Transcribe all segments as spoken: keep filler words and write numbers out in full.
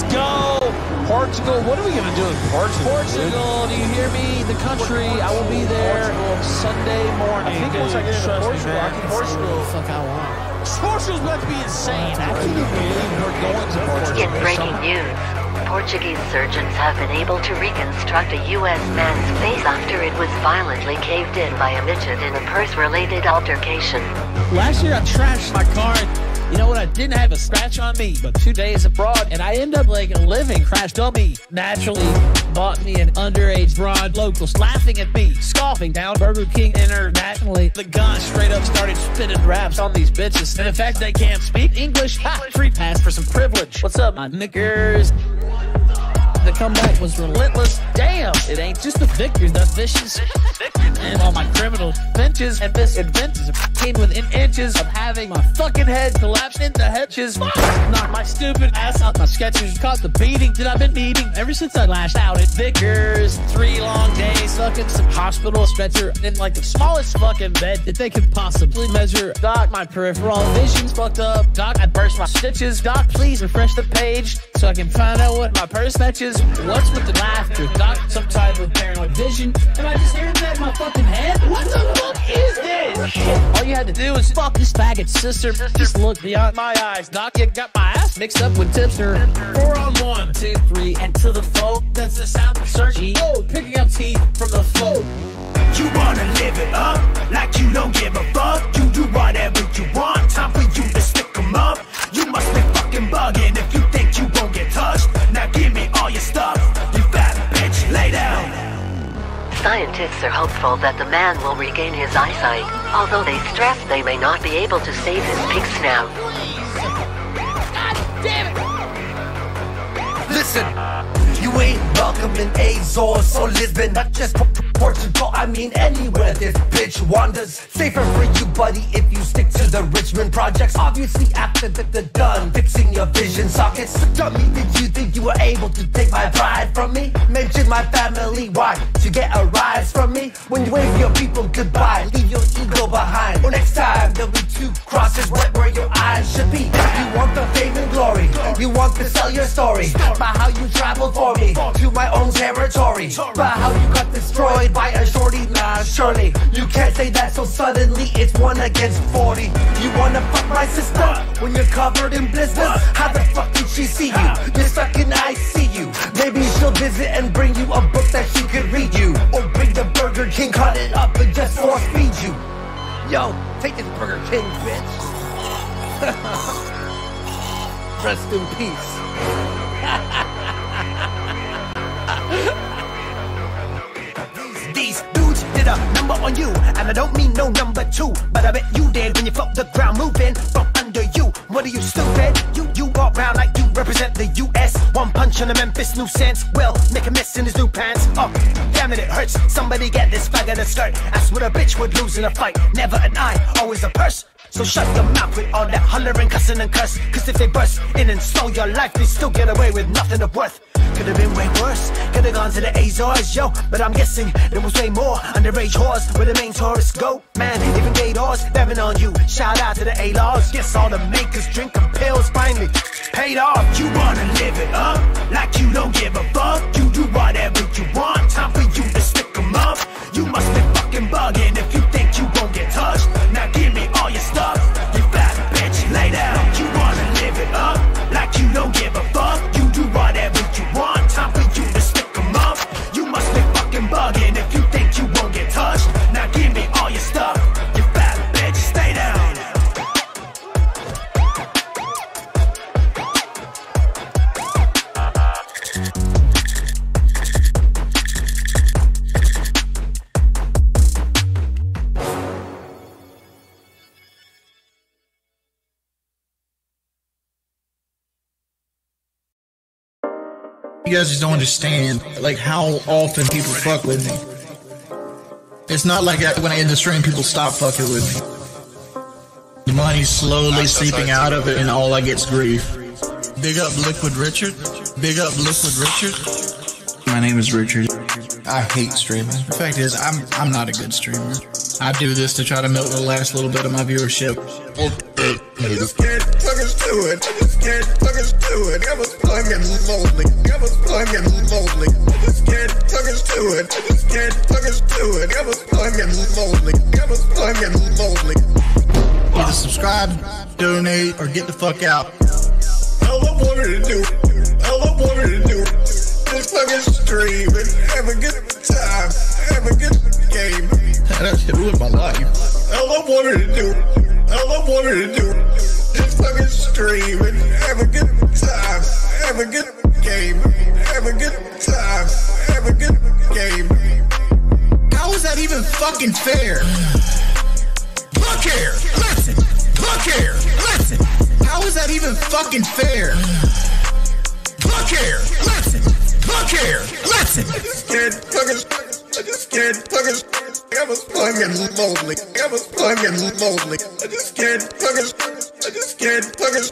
Let's go. Portugal, what are we going to do in Portugal? Portugal, dude? Do you hear me? The country, I will be there Portugal. Sunday morning. I think dude, once I get into Portugal, I can Portugal. The fuck I want. Portugal's about to be insane. I can't even believe we're going to Portugal. In breaking news, Portuguese surgeons have been able to reconstruct a U S man's face after it was violently caved in by a midget in a purse-related altercation. Last year I trashed my car. You know what? I didn't have a scratch on me, but two days abroad, and I end up like living crash dummy. Naturally, bought me an underage broad. Locals laughing at me, scoffing down Burger King internationally. The gun straight up started spitting raps on these bitches, and in fact, they can't speak English. Ha! Free pass for some privilege. What's up, my knickers? The comeback was relentless. Damn, it ain't just the victors, the vicious. And all my criminal benches and misadventures came within inches of having my fucking head collapse into hedges. Fuck! Knocked my stupid ass out. My sketchers caught the beating that I've been needing ever since I lashed out at Vickers. Three long days fucking some hospital stretcher in like the smallest fucking bed that they could possibly measure. Doc, my peripheral vision's fucked up. Doc, I burst my stitches. Doc, please refresh the page so I can find out what my purse matches. What's with the laughter? Doc, some type of paranoid vision. Am I just hearing that in my fucking head? What the fuck is this? All you had to do is fuck this faggot's sister. sister. Just look beyond my eyes. Doc, you got my ass mixed up with tipster. Four on one, two, three, and to the foe. That's the sound of surgery. Oh, picking up teeth from the foe. You wanna live it up like you don't give a fuck. You do whatever you want. Time for you to stick 'em up. You must be fucking bugging if you think you won't get touched. Now give me all your stuff, you fat bitch, lay down. Scientists are hopeful that the man will regain his eyesight, although they stress they may not be able to save his pig's snout. God damn it! Listen, you ain't welcome in Azores or Lisbon, not just Portugal, I mean anywhere this bitch wanders. Safer for you, buddy, if you stick to the Richmond projects. Obviously after the, the done, fixing your vision sockets. Dummy, did you think you were able to take my pride from me? Mention my family, why? To get a rise from me? When you wave your people goodbye, leave your ego behind. Well, next time there'll be two crosses right where your eyes should be. You want the fame and glory, you want to sell your story. By how you traveled for me, to my own territory. By how you got destroyed by a shorty, nah, surely. You can't say that so suddenly, it's one against forty. You wanna fuck my sister? When you're covered in blisters? How the fuck did she see you? You're stuck in I C U. Maybe she'll visit and bring you a book that she could read you. Or bring the Burger King, cut it up and just force feed you. Yo, take this Burger King, bitch. Rest in peace. These dudes did a number on you, and I don't mean no number two, but I bet you did when you felt the ground moving from under you. What are you, stupid? You you walk round like you represent the U S One punch on a Memphis new sense. Well, make a mess in his new pants. Oh, damn it, it hurts. Somebody get this fag in the skirt. That's what a bitch would lose in a fight. Never an eye, always a purse. So shut your mouth with all that hollering, cussing and curse. Cause if they burst in and stole your life, they still get away with nothing of worth. Could've been way worse, could've gone to the Azores, yo. But I'm guessing there was way more underage whores where the main tourists go. Man, even gay doors, dabbing on you. Shout out to the A-Laws. Guess all the makers drinking pills finally paid off. You wanna live it up like you don't give a fuck. You do whatever you want, time for you to stick 'em up. You must be fucking bugging if you think you won't get touched. Now give me all your stuff, you fat bitch, lay down. You wanna live it up like you don't give a fuck. You do whatever you want, time for you to stick 'em up. You must be fucking bugging if you think you won't get touched. Now give me all your stuff, you fat bitch, stay down. You guys just don't understand like how often people fuck with me. It's not like that when I end the stream people stop fucking with me. The money's slowly seeping out of it and all I get's grief. Big up Liquid Richard. Big up Liquid Richard. My name is Richard. I hate streaming. The fact is I'm I'm not a good streamer. I do this to try to milk the last little bit of my viewership. Either subscribe, donate, or get the fuck out. All I wanted to do, all I wanted to do, is fucking stream and have a good time, have a good game. That shit ruined my life. All I wanted to do, all I wanted to do, is fucking stream and have a good time, have a good game, have a good time, have a good game. How is that even fucking fair? Look here, listen, look here, listen. How is that even fucking fair? Look here, listen, look here, listen. I just can't fucking, I just can't fucking, I was fucking lonely, I was fucking lonely. I just can't fucking, I just can't fucking,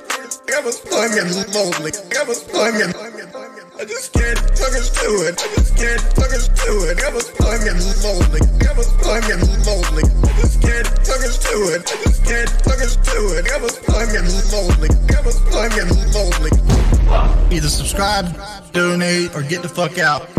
I was fucking lonely, I was fucking, I just can't fucking do it, I just can't fucking do it. I was fucking lonely, I was fucking lonely. I just can't fucking do it, I just can't fucking do it. I was fucking lonely, I was fucking lonely. Either subscribe, donate, or get the fuck out.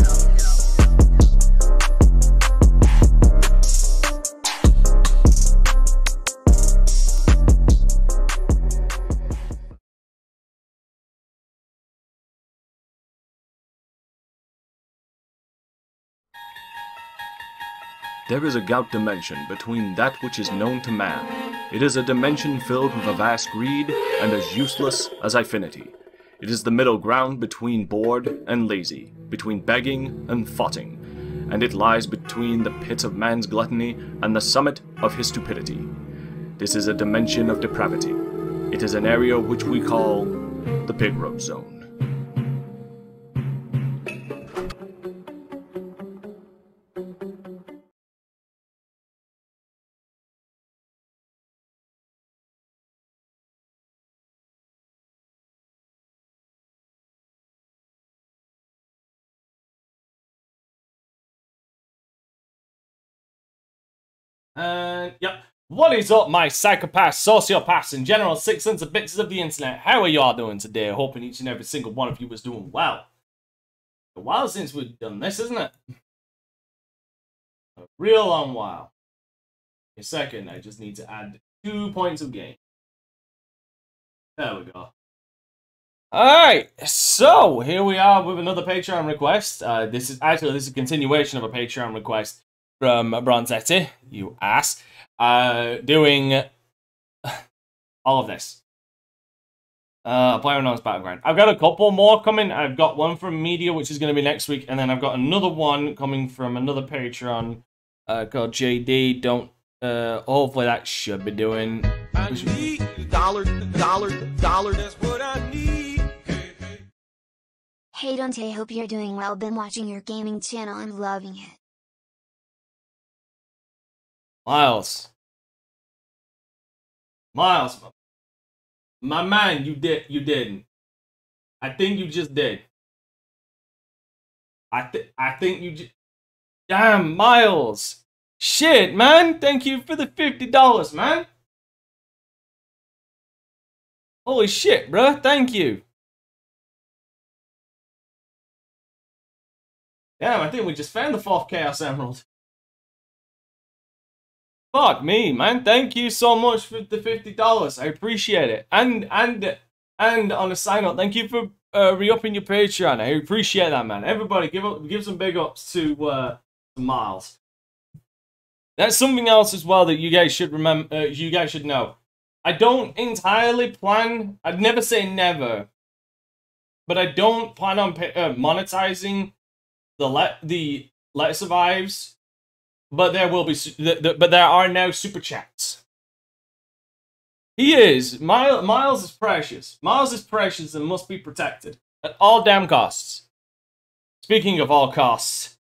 There is a gout dimension between that which is known to man. It is a dimension filled with a vast greed and as useless as affinity. It is the middle ground between bored and lazy, between begging and fotting, and it lies between the pits of man's gluttony and the summit of his stupidity. This is a dimension of depravity. It is an area which we call the Pig Rope Zone. Uh, yep. What is up, my psychopaths, sociopaths, and general six cents of bitches of the internet? How are y'all doing today? Hoping each and every single one of you is doing well. A while since we've done this, isn't it? A real long while. In a second, I just need to add two points of gain. There we go. Alright, so here we are with another Patreon request. Uh, this is actually this is a continuation of a Patreon request from Bronzetti, you ass, uh, doing all of this. Uh, PlayerUnknown's Battlegrounds. I've got a couple more coming. I've got one from Media, which is going to be next week, and then I've got another one coming from another Patreon uh, called J D. Don't. Uh, hopefully that should be doing. I need dollar, dollar, dollar. That's what I need. Hey, hey. Hey Dante, hope you're doing well. Been watching your gaming channel and loving it. Miles. Miles, my man, you did, you didn't. I think you just did. I think, I think you just. Damn, Miles. Shit, man. Thank you for the fifty dollars, man. Holy shit, bro. Thank you. Damn, I think we just found the fourth Chaos Emerald. Fuck me, man. Thank you so much for the fifty dollars. I appreciate it. And and and on a sign up, thank you for uh, re-upping your Patreon. I appreciate that, man. Everybody, give up, give some big ups to, uh, to Miles. That's something else as well that you guys should remember. Uh, you guys should know. I don't entirely plan. I'd never say never, but I don't plan on pay, uh, monetizing the let the Let It Survives. But there will be, but there are now super chats. He is Miles. Miles is precious. Miles is precious and must be protected at all damn costs. Speaking of all costs,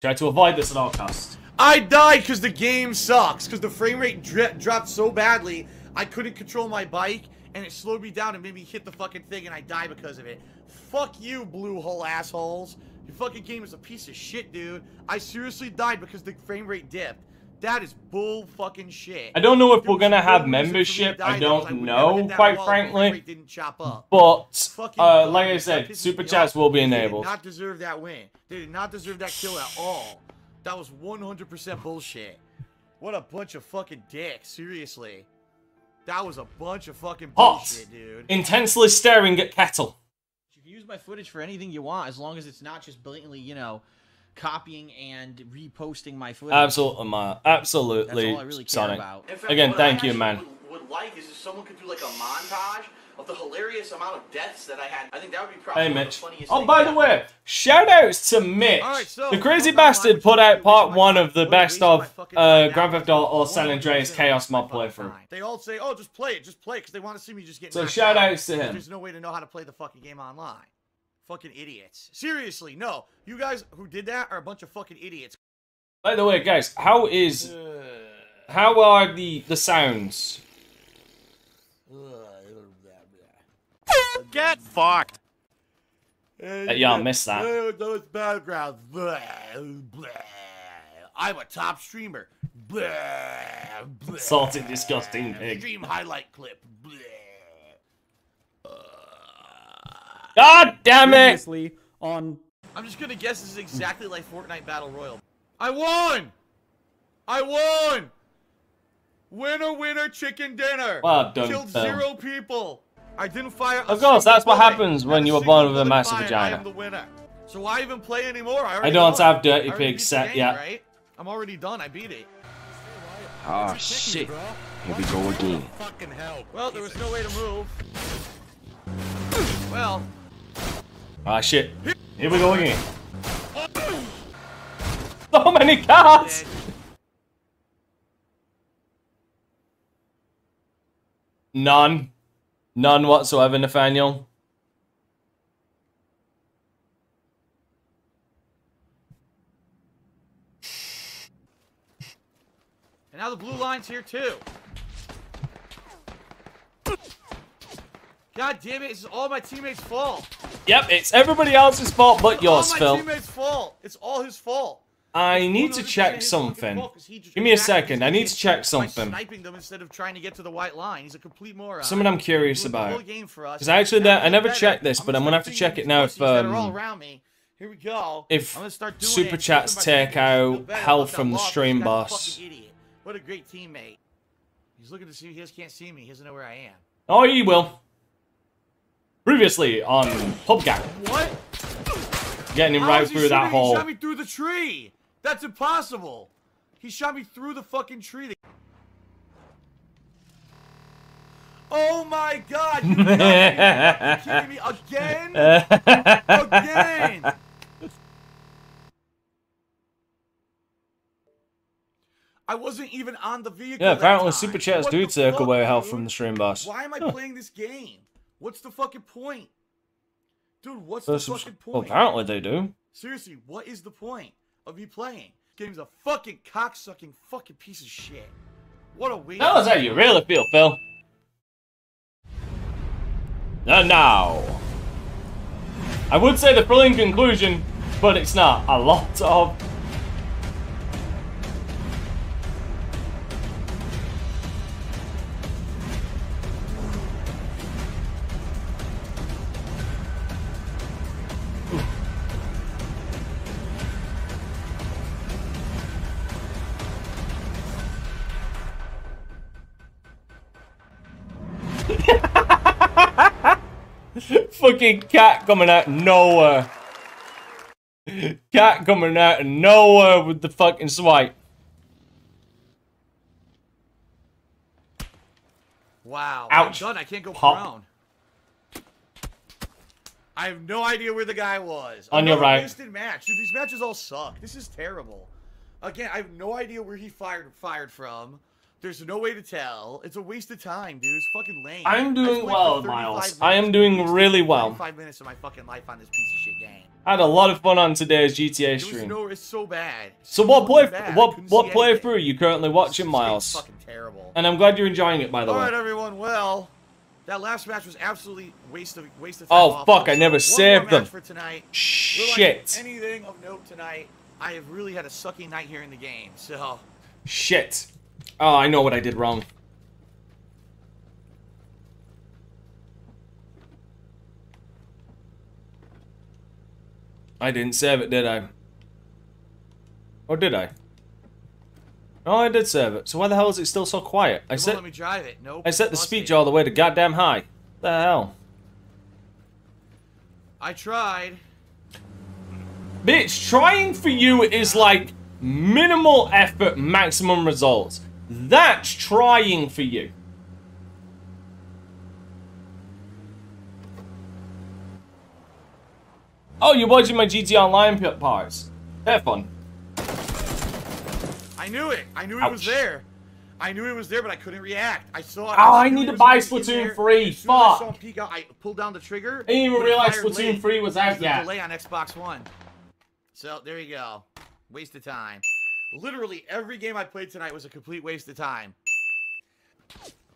try to avoid this at all costs. I died because the game sucks. Because the frame rate dri dropped so badly, I couldn't control my bike, and it slowed me down and made me hit the fucking thing, and I died because of it. Fuck you, Blue Hole assholes. Your fucking game is a piece of shit, dude. I seriously died because the frame rate dipped. That is bull fucking shit. I don't know if there we're gonna have membership. I don't like, know, quite frankly. Didn't chop up. But uh, like I said, super chats will be enabled. They did not deserve that win. They did not deserve that kill at all. That was one hundred percent bullshit. What a bunch of fucking dicks. Seriously, that was a bunch of fucking bullshit, hot, dude. Intensely staring at kettle. You can use my footage for anything you want, as long as it's not just blatantly, you know, copying and reposting my footage. Absolutely, man. Absolutely. That's all I really care Sonic. About. Fact, Again, thank I you, man. Would, would like is if someone could do like a montage of the hilarious amount of deaths that I had. I think that would be probably hey, Mitch. The funniest. Oh, by the way, shout outs to Mitch. Right, so, the crazy bastard put out part one of the best of uh, Grand Theft Auto or San Andreas Chaos mod playthrough. They all say, "Oh, just play it, just play it," because they want to see me just get. So shout outs to him. There's no way to know how to play the fucking game online. Fucking idiots. Seriously, no. You guys who did that are a bunch of fucking idiots. By the way, guys, how is... Uh, how are the, the sounds? Get fucked! Uh, Y'all missed that. Those battlegrounds. I'm a top streamer. Salty, disgusting pig. Stream highlight clip. God damn it! On. I'm just gonna guess this is exactly like Fortnite Battle Royale. I won! I won! Winner, winner, chicken dinner! Well, don't Killed tell. zero people! I didn't fire a Of course, that's what bullet. happens when you were born with a massive vagina. I am the winner. So why even play anymore? I, I don't won. have Dirty Pig set yet. Right? I'm already done, I beat it. Oh, oh shit. Chicken, Here we go again. Fucking hell. Well, there was no way to move. Well... Ah, shit. Here we go again. So many cards! None. None whatsoever, Nathaniel. And now the blue line's here, too. God damn it, this is all my teammates' fault. Yep, it's everybody else's fault but yours, Phil. It's all my teammate's fault. It's all his fault. I need to check something. Give me a second. I need to check something. Sniping them instead of trying to get to the white line. He's a complete moron. Something I'm curious about. Because I actually, I never checked this, but I'm gonna have to check it now. If um, here we go. If super chats take out health from the stream boss. What a great teammate. He's looking to see. He just can't see me. He doesn't know where I am. Oh, he will. Previously on PubGang. What? Getting him How right through that hole. He shot me through the tree. That's impossible. He shot me through the fucking tree. Oh my god! You got me. You're kidding me again? Again! I wasn't even on the vehicle. Yeah, apparently super chats do take away health from the stream boss. Why am I huh. playing this game? What's the fucking point? Dude, what's There's the fucking point? Well, apparently they do. Seriously, what is the point of me playing? This game's a fucking cocksucking fucking piece of shit. What a weird... That was how you really feel, Phil. And now... I would say the thrilling conclusion, but it's not. A lot of... Fucking cat coming out of nowhere. Cat coming out of nowhere with the fucking swipe. Wow. Ouch. I'm done. I can't go prone. I have no idea where the guy was. On your right. Wasted match. Dude, these matches all suck. This is terrible. Again, I have no idea where he fired fired from. There's no way to tell. It's a waste of time, dude. It's fucking lame. I'm doing well, Miles. I am doing really well. Five minutes of my fucking life on this piece of shit game. I had a lot of fun on today's G T A stream. It was no, it's so bad. It's so, so what play? Bad. What what playthrough are you currently watching, Miles? Fucking terrible. And I'm glad you're enjoying it, by the way. All right, everyone. Well, that last match was absolutely waste of waste of time. Oh fuck! I never One saved more them. Match for tonight. Shit. Anything of note tonight? I have really had a sucky night here in the game, so. Shit. Oh, I know what I did wrong. I didn't save it, did I? Or did I? Oh, I did save it. So why the hell is it still so quiet? I set, let me drive it. Nope, I set the speech all the way to goddamn high. What the hell? I tried. Bitch, trying for you is like minimal effort, maximum results. That's trying for you. Oh, you're watching my G T A Online parts. Have fun. I knew it. I knew it was there. I knew it was there, but I couldn't react. I saw. Oh, I need to buy Splatoon three. Fuck. I saw him peek out, I pulled down the trigger. I didn't even realize Splatoon three was out yet. Delay on Xbox One. So there you go. Waste of time. Literally every game I played tonight was a complete waste of time.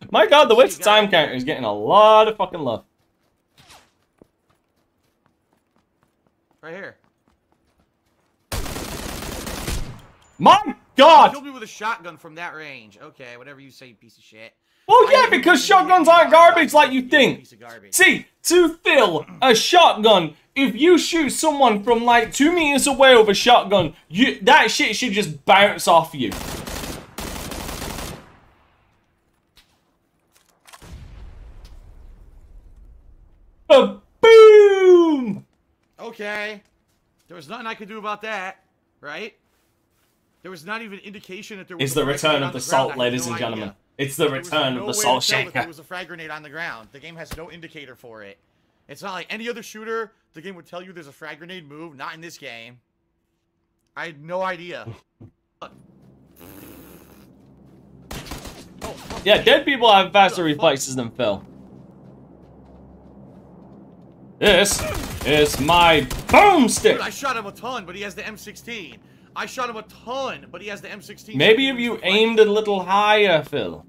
My God, the waste of time counter is getting a lot of fucking love. Right here. My God! He killed me with a shotgun from that range. Okay, whatever you say, you piece of shit. Well, yeah, because shotguns aren't garbage like you think. See, to fill a shotgun, if you shoot someone from like two meters away with a shotgun, you that shit should just bounce off you. A boom! Okay, there was nothing I could do about that, right? There was not even indication that there was. It's the return of the salt, ladies and gentlemen. It's the return of the salt shaker. There was a frag grenade on the ground. The game has no indicator for it. It's not like any other shooter. The game would tell you there's a frag grenade move. Not in this game. I had no idea. Oh, yeah, dead people have faster reflexes than Phil. This is my boomstick. Dude, I shot him a ton, but he has the M sixteen. I shot him a ton, but he has the M sixteen. Maybe if you aimed a little higher, Phil.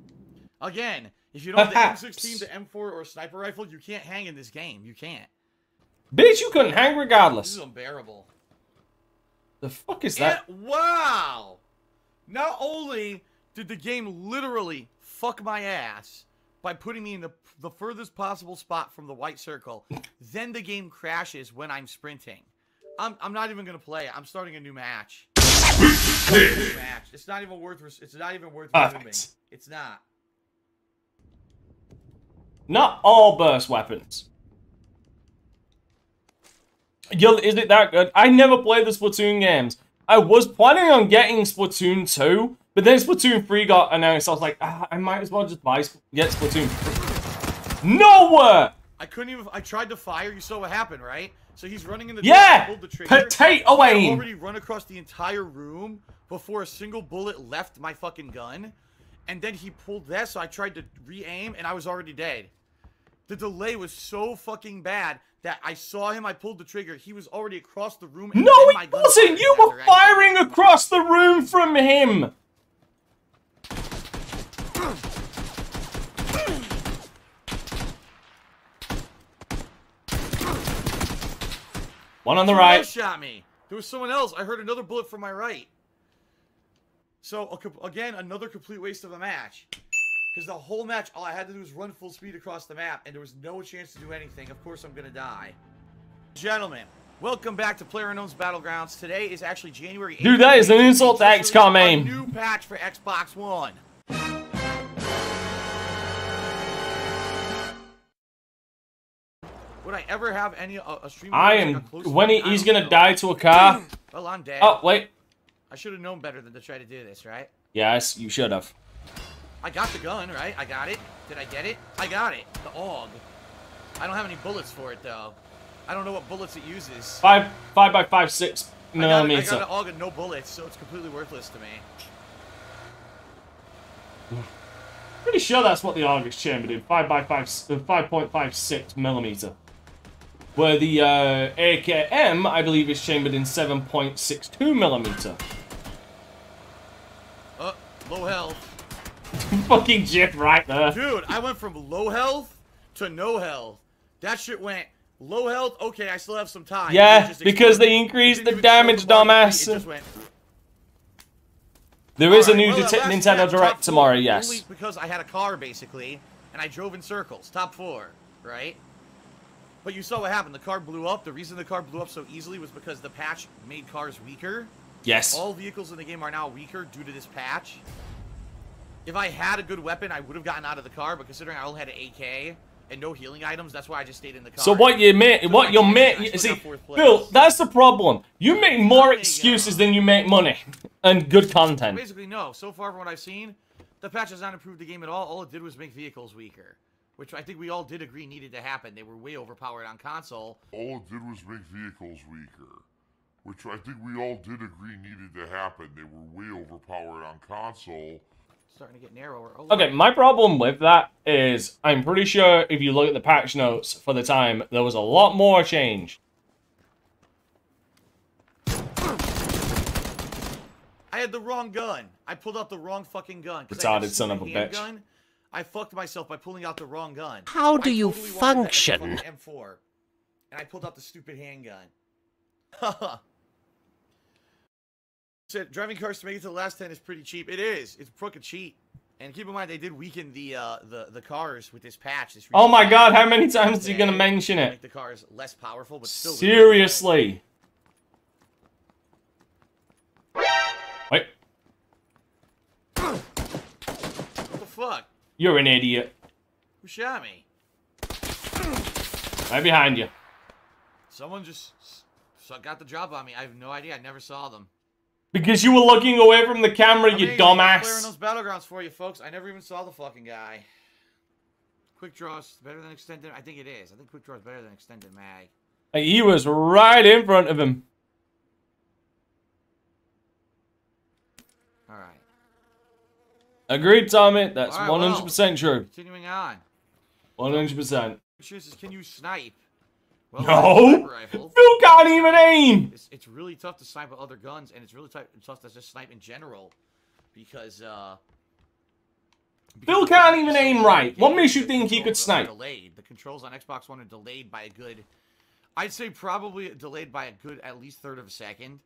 Again, if you don't Perhaps. have the M sixteen, the M four, or a sniper rifle, you can't hang in this game. You can't. Bitch, you couldn't hang regardless. This is unbearable. The fuck is that? And, wow! Not only did the game literally fuck my ass by putting me in the, the furthest possible spot from the white circle, then the game crashes when I'm sprinting. I'm, I'm not even going to play it. I'm starting a new match. Match. It's not even worth. It's not even worth removing. It's not. Not all burst weapons. Yo, is it that good? I never played the Splatoon games. I was planning on getting Splatoon two, but then Splatoon three got announced. I was like, ah, I might as well just buy get Splatoon three. Nowhere. I couldn't even. I tried to fire. You saw what happened, right? So he's running in the yeah, pulled the trigger. Potato aim. I already run across the entire room before a single bullet left my fucking gun, and then he pulled that. So I tried to re-aim, and I was already dead. The delay was so fucking bad that I saw him. I pulled the trigger. He was already across the room. And no, he my wasn't. You were firing across the room from him. One on the right. Shot me. There was someone else. I heard another bullet from my right. So again, another complete waste of a match. Because the whole match, all I had to do was run full speed across the map, and there was no chance to do anything. Of course, I'm gonna die. Gentlemen, welcome back to PlayerUnknown's Battlegrounds. Today is actually January eighth. Dude, that is an insult to X COM aim. A new patch for Xbox One. Would I ever have any uh, a stream? I am. Like a when he, he's gonna know. die to a car. Well, I'm dead. Oh wait. I should have known better than to try to do this, right? Yes, you should have. I got the gun, right? I got it. Did I get it? I got it. The A U G. I don't have any bullets for it though. I don't know what bullets it uses. Five, five by five, six millimeter. I got, I got an A U G and no bullets, so it's completely worthless to me. Pretty sure that's what the A U G is chambered in. Five by five, five point five six millimeter. Where the uh, A K M, I believe, is chambered in seven point six two millimeter. Uh, low health. Fucking jip right there. Dude, I went from low health to no health. That shit went low health. Okay, I still have some time. Yeah, because they increased the damage, dumbass. It just went. There is a new Nintendo Direct tomorrow, yes. Only because I had a car, basically, and I drove in circles. Top four, right? But you saw what happened. The car blew up. The reason the car blew up so easily was because the patch made cars weaker. Yes. All vehicles in the game are now weaker due to this patch. If I had a good weapon, I would have gotten out of the car, but considering I only had an A K and no healing items, that's why I just stayed in the car. So what you meant, so what you're meant, see, Bill, that's the problem. You make more excuses than you make money and good content. Basically, no. So far from what I've seen, the patch has not improved the game at all. All it did was make vehicles weaker, which I think we all did agree needed to happen. They were way overpowered on console. All it did was make vehicles weaker. Which I think we all did agree needed to happen. They were way overpowered on console. Starting to get narrower. Oh, okay, my problem with that is I'm pretty sure if you look at the patch notes for the time, there was a lot more change. I had the wrong gun. I pulled out the wrong fucking gun. Retarded son of a bitch. Gun. I fucked myself by pulling out the wrong gun. How do you totally function? M four, and I pulled out the stupid handgun. Haha. So driving cars to make it to the last ten is pretty cheap. It is. It's fucking cheap. And keep in mind, they did weaken the uh, the the cars with this patch. This oh my god! How many times are you gonna mention it? Make the cars less powerful, but still. Seriously. Wait. What the fuck? You're an idiot. Who shot me? Right behind you. Someone just got the drop on me. I have no idea. I never saw them. Because you were looking away from the camera, I mean, you dumbass. PlayerUnknown's Battlegrounds for you, folks. I never even saw the fucking guy. Quick draw is better than extended. I think it is. I think quick draw is better than extended mag. He was right in front of him. All right. Agreed, Tommy. That's right, one hundred percent well, true. Continuing on. one hundred percent. Can you snipe? Well, no! You can't even aim! It's, it's really tough to snipe with other guns, and it's really tough to just snipe in general. Because, uh... Because Bill can't even aim right. What makes you think he could snipe? Delayed. The controls on Xbox One are delayed by a good... I'd say probably delayed by a good at least third of a second.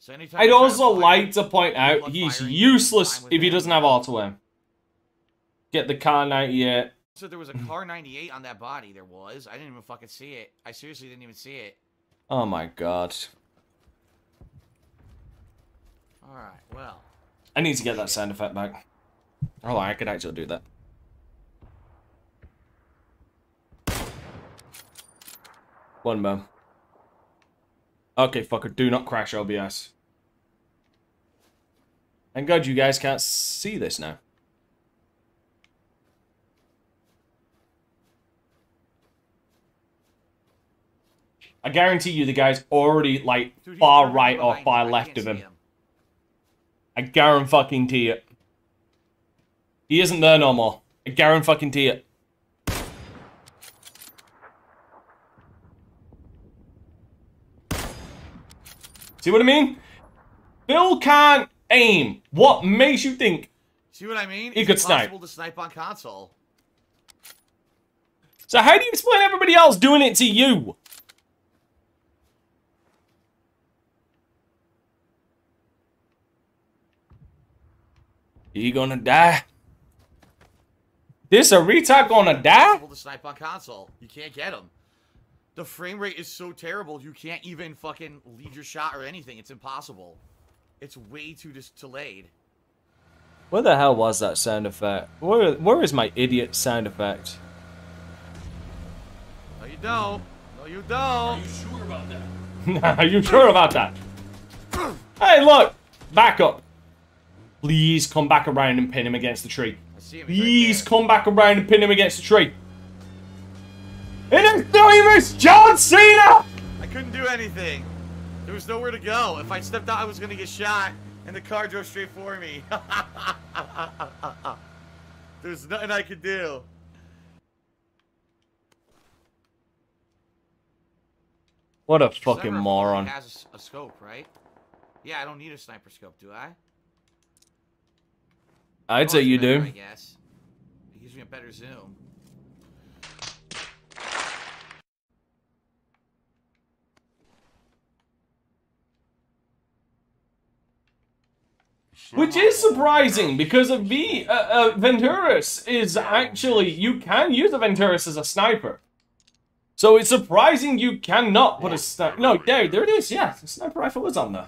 So anytime I'd also like to point out he's useless if he doesn't have auto-aim. Get the car ninety-eight. So there was a car ninety-eight on that body. There was. I didn't even fucking see it. I seriously didn't even see it. Oh my god. All right. Well. I need to get that sound effect back. Oh, I could actually do that. One more. Okay, fucker. Do not crash O B S. Thank God you guys can't see this now. I guarantee you the guy's already, like, Dude, far right or far left of him. him. I guarantee it. He isn't there no more. I guarantee it. See what I mean? Bill can't aim. What makes you think See what I mean? he it's could snipe? It's impossible to snipe on console. So how do you explain everybody else doing it to you? You gonna die? This a retard gonna die? To snipe on console, you can't get him. The frame rate is so terrible, you can't even fucking lead your shot or anything. It's impossible. It's way too just delayed. Where the hell was that sound effect? Where where is my idiot sound effect? No, you don't. No, you don't. Are you sure about that? Are you sure about that? Hey, look, back up. Please come back around and pin him against the tree. I see him. Please right come back around and pin him against the tree. It is doing this, John Cena! I couldn't do anything. There was nowhere to go. If I stepped out, I was going to get shot, and the car drove straight for me. There's nothing I could do. What a fucking moron. Has a scope, right? Yeah, I don't need a sniper scope, do I? I'd oh, say you better, do. I guess. It gives me a better zoom. Which is surprising, because a V, uh, uh, Venturis is actually, you can use a Venturis as a sniper. So it's surprising you cannot put a sniper, no, there, there it is, yeah, the sniper rifle is on there.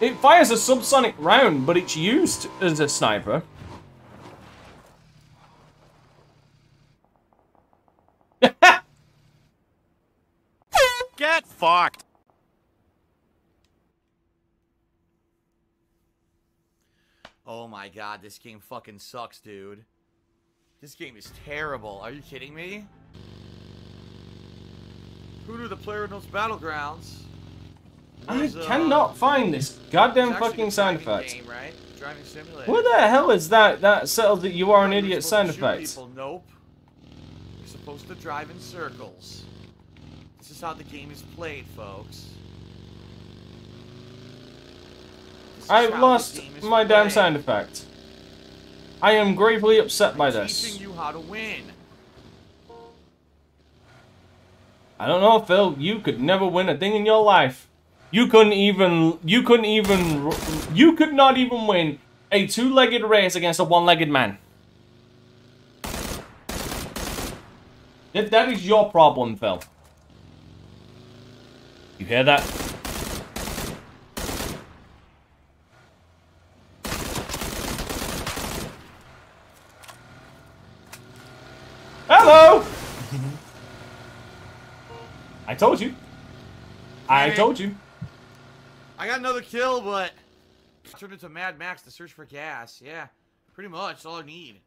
It fires a subsonic round, but it's used as a sniper. Get fucked. Oh my god, this game fucking sucks, dude. This game is terrible. Are you kidding me? Who knew the PlayerUnknown's Battlegrounds? Was, I cannot uh, find this goddamn fucking sound effect. Game, right? Driving simulator. What the hell is that? That settled that you are an idiot sound effect. Nope. You're supposed to drive in circles. This is how the game is played, folks. I've lost my damn sound effect. I am gravely upset by this. Teaching you how to win. I don't know, Phil. You could never win a thing in your life. You couldn't even. You couldn't even. You could not even win a two-legged race against a one-legged man. That, that is your problem, Phil. You hear that? Hello! I told you. I hey. told you. I got another kill, but I turned into Mad Max to search for gas. Yeah, pretty much. That's all I need.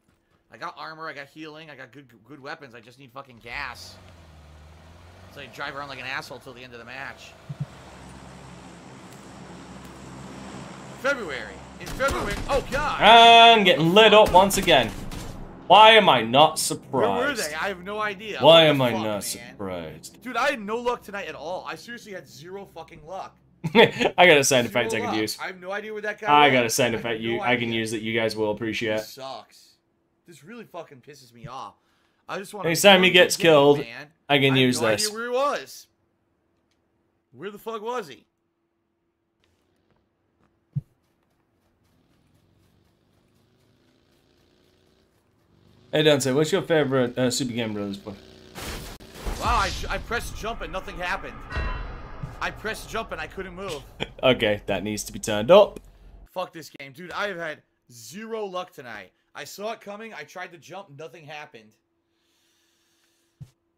I got armor. I got healing. I got good good weapons. I just need fucking gas. So I drive around like an asshole till the end of the match. February. In February. Oh, God. And getting lit up once again. Why am I not surprised? Where were they? I have no idea. Why am I not surprised? Dude, I had no luck tonight at all. I seriously had zero fucking luck. I got a sound effect I can use. I have no idea where that guy was. I got a sound effect you I can use that you guys will appreciate. This sucks. This really fucking pisses me off. I just want. Next time he gets killed, man. I can I use no this. Idea where he was? Where the fuck was he? Hey Dante, what's your favorite uh, Super Game Brothers book? Wow, I, I pressed jump and nothing happened. I pressed jump and I couldn't move. Okay, that needs to be turned up. Fuck this game, dude. I have had zero luck tonight. I saw it coming. I tried to jump. Nothing happened.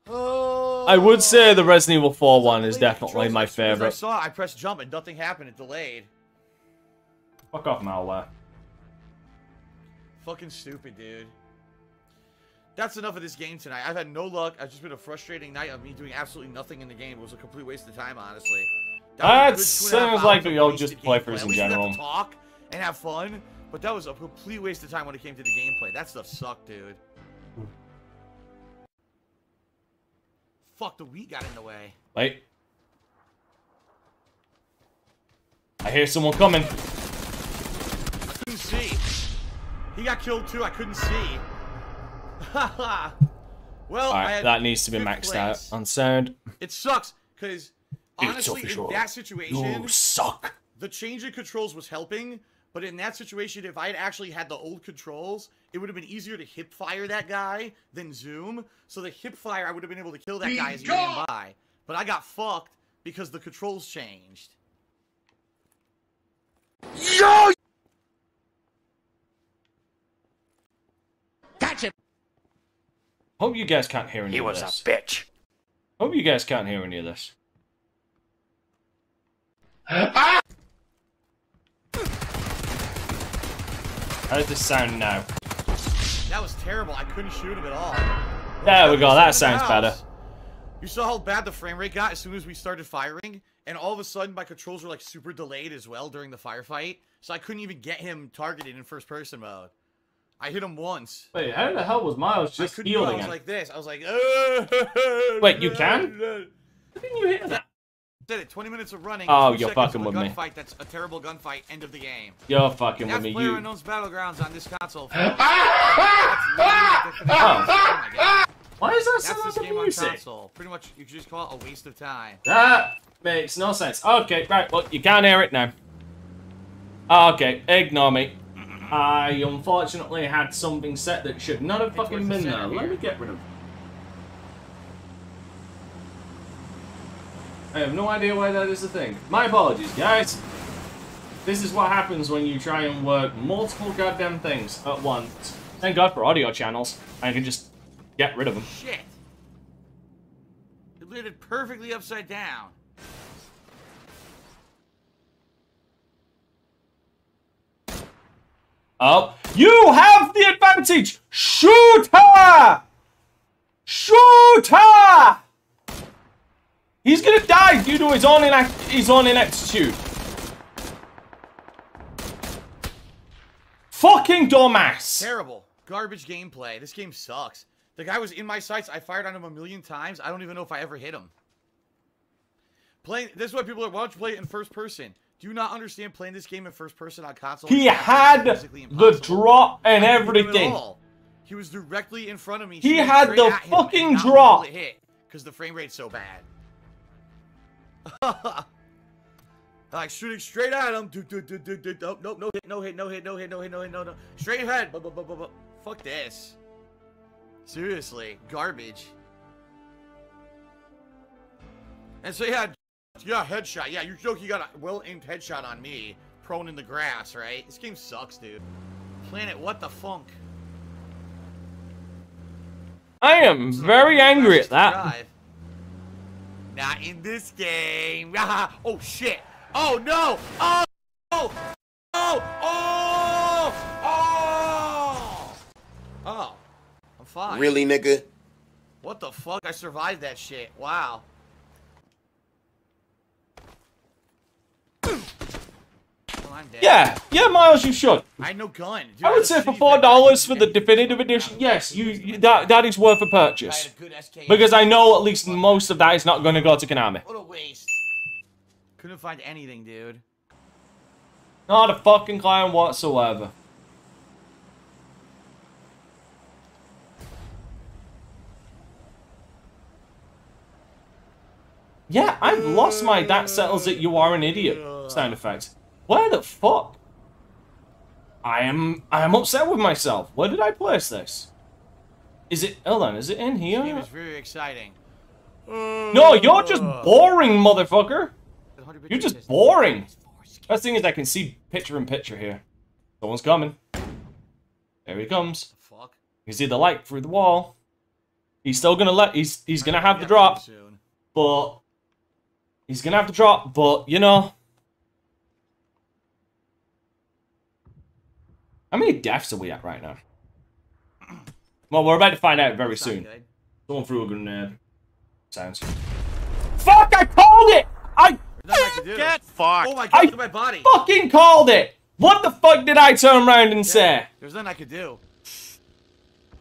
Oh. I would say the Resident Evil four one is definitely my favorite. I saw I pressed jump and nothing happened. It delayed. Fuck off, malware. Fucking stupid, dude. That's enough of this game tonight. I've had no luck. I've just been a frustrating night of me doing absolutely nothing in the game. It was a complete waste of time, honestly. That, that sounds like we all just playthroughs in general. Have to talk and have fun. But that was a complete waste of time when it came to the gameplay. That stuff sucked, dude. Mm. Fuck, the wheat got in the way. Wait. I hear someone coming. I couldn't see. He got killed too, I couldn't see. Haha. Well, all right, I had that needs to be maxed place. out on sound. It sucks, because honestly, in sure. that situation, you suck. The change in controls was helping. But in that situation, if I had actually had the old controls, it would have been easier to hip fire that guy than zoom. So the hip fire, I would have been able to kill that guy as he ran by. But I got fucked because the controls changed. Yo! Gotcha. Hope you guys can't hear any of this. He was a bitch. Hope you guys can't hear any of this. Ah! How does this sound now? That was terrible. I couldn't shoot him at all. There we go. That sounds better. You saw how bad the frame rate got as soon as we started firing? And all of a sudden, my controls were like super delayed as well during the firefight. So I couldn't even get him targeted in first person mode. I hit him once. Wait, how the hell was Miles just healed again? I was like this. I was like, oh. Wait, you can? Why didn't you hit that? Did it? Twenty minutes of running. Oh, you're fucking with me. Gunfight. That's a terrible gunfight. End of the game. You're fucking with me. That's PlayerUnknown's Battlegrounds on this console. Why is that so much music? Pretty much, you could just call it a waste of time. That Makes no sense. Okay, right, well, you can't hear it now. Okay, ignore me. I unfortunately had something set that should not have fucking been there. Let me get rid of it. I have no idea why that is a thing. My apologies, guys. This is what happens when you try and work multiple goddamn things at once. Thank God for audio channels. I can just get rid of them. Shit. It landed perfectly upside down. Oh. You have the advantage! Shoot her! Shoot her! He's gonna die due to his own, inact his own ineptitude. Fucking dumbass. Terrible. Garbage gameplay. This game sucks. The guy was in my sights. I fired on him a million times. I don't even know if I ever hit him. Playing, this is why people are, why don't you play it in first person? Do you not understand playing this game in first person on console? He had the drop and everything. He was directly in front of me. He had the fucking drop. Because the frame rate's so bad. Like shooting straight at him. Nope, nope, no hit, no hit, no hit, no hit, no hit, no hit, no no. Straight ahead. Fuck this. Seriously, garbage. And so yeah, yeah, headshot. Yeah, you joke. You got a well-aimed headshot on me, prone in the grass, right? This game sucks, dude. Planet, what the funk? I am very angry at that. Not in this game. Oh shit. Oh no. Oh. Oh. Oh. Oh. Oh. Oh. I'm fine. Really, nigga? What the fuck? I survived that shit. Wow. Well, I'm dead. Yeah. Yeah, Miles, you should. I had no gun. Dude, I would say for four dollars for the definitive edition, yes, you, you that that is worth a purchase. Because I know at least most of that is not going to go to Konami. What a waste. Couldn't find anything, dude. Not a fucking client whatsoever. Yeah, I've lost my "that settles it, you are an idiot" sound effect. Where the fuck? I am I am upset with myself. Where did I place this? Is it hold on, is it in here? This game is very exciting. No, you're just boring, motherfucker. You're just boring. Best thing is I can see picture in picture here. Someone's coming. There he comes. You can see the light through the wall. He's still gonna let he's he's gonna have the drop. But he's gonna have to drop, but you know. How many deaths are we at right now? Well, we're about to find out very soon. Good. Someone threw a grenade. Sounds. Fuck! I called it. I get fucked. Oh my god! I my body. Fucking called it. What the fuck did I turn around and yeah, say? There's nothing I could do.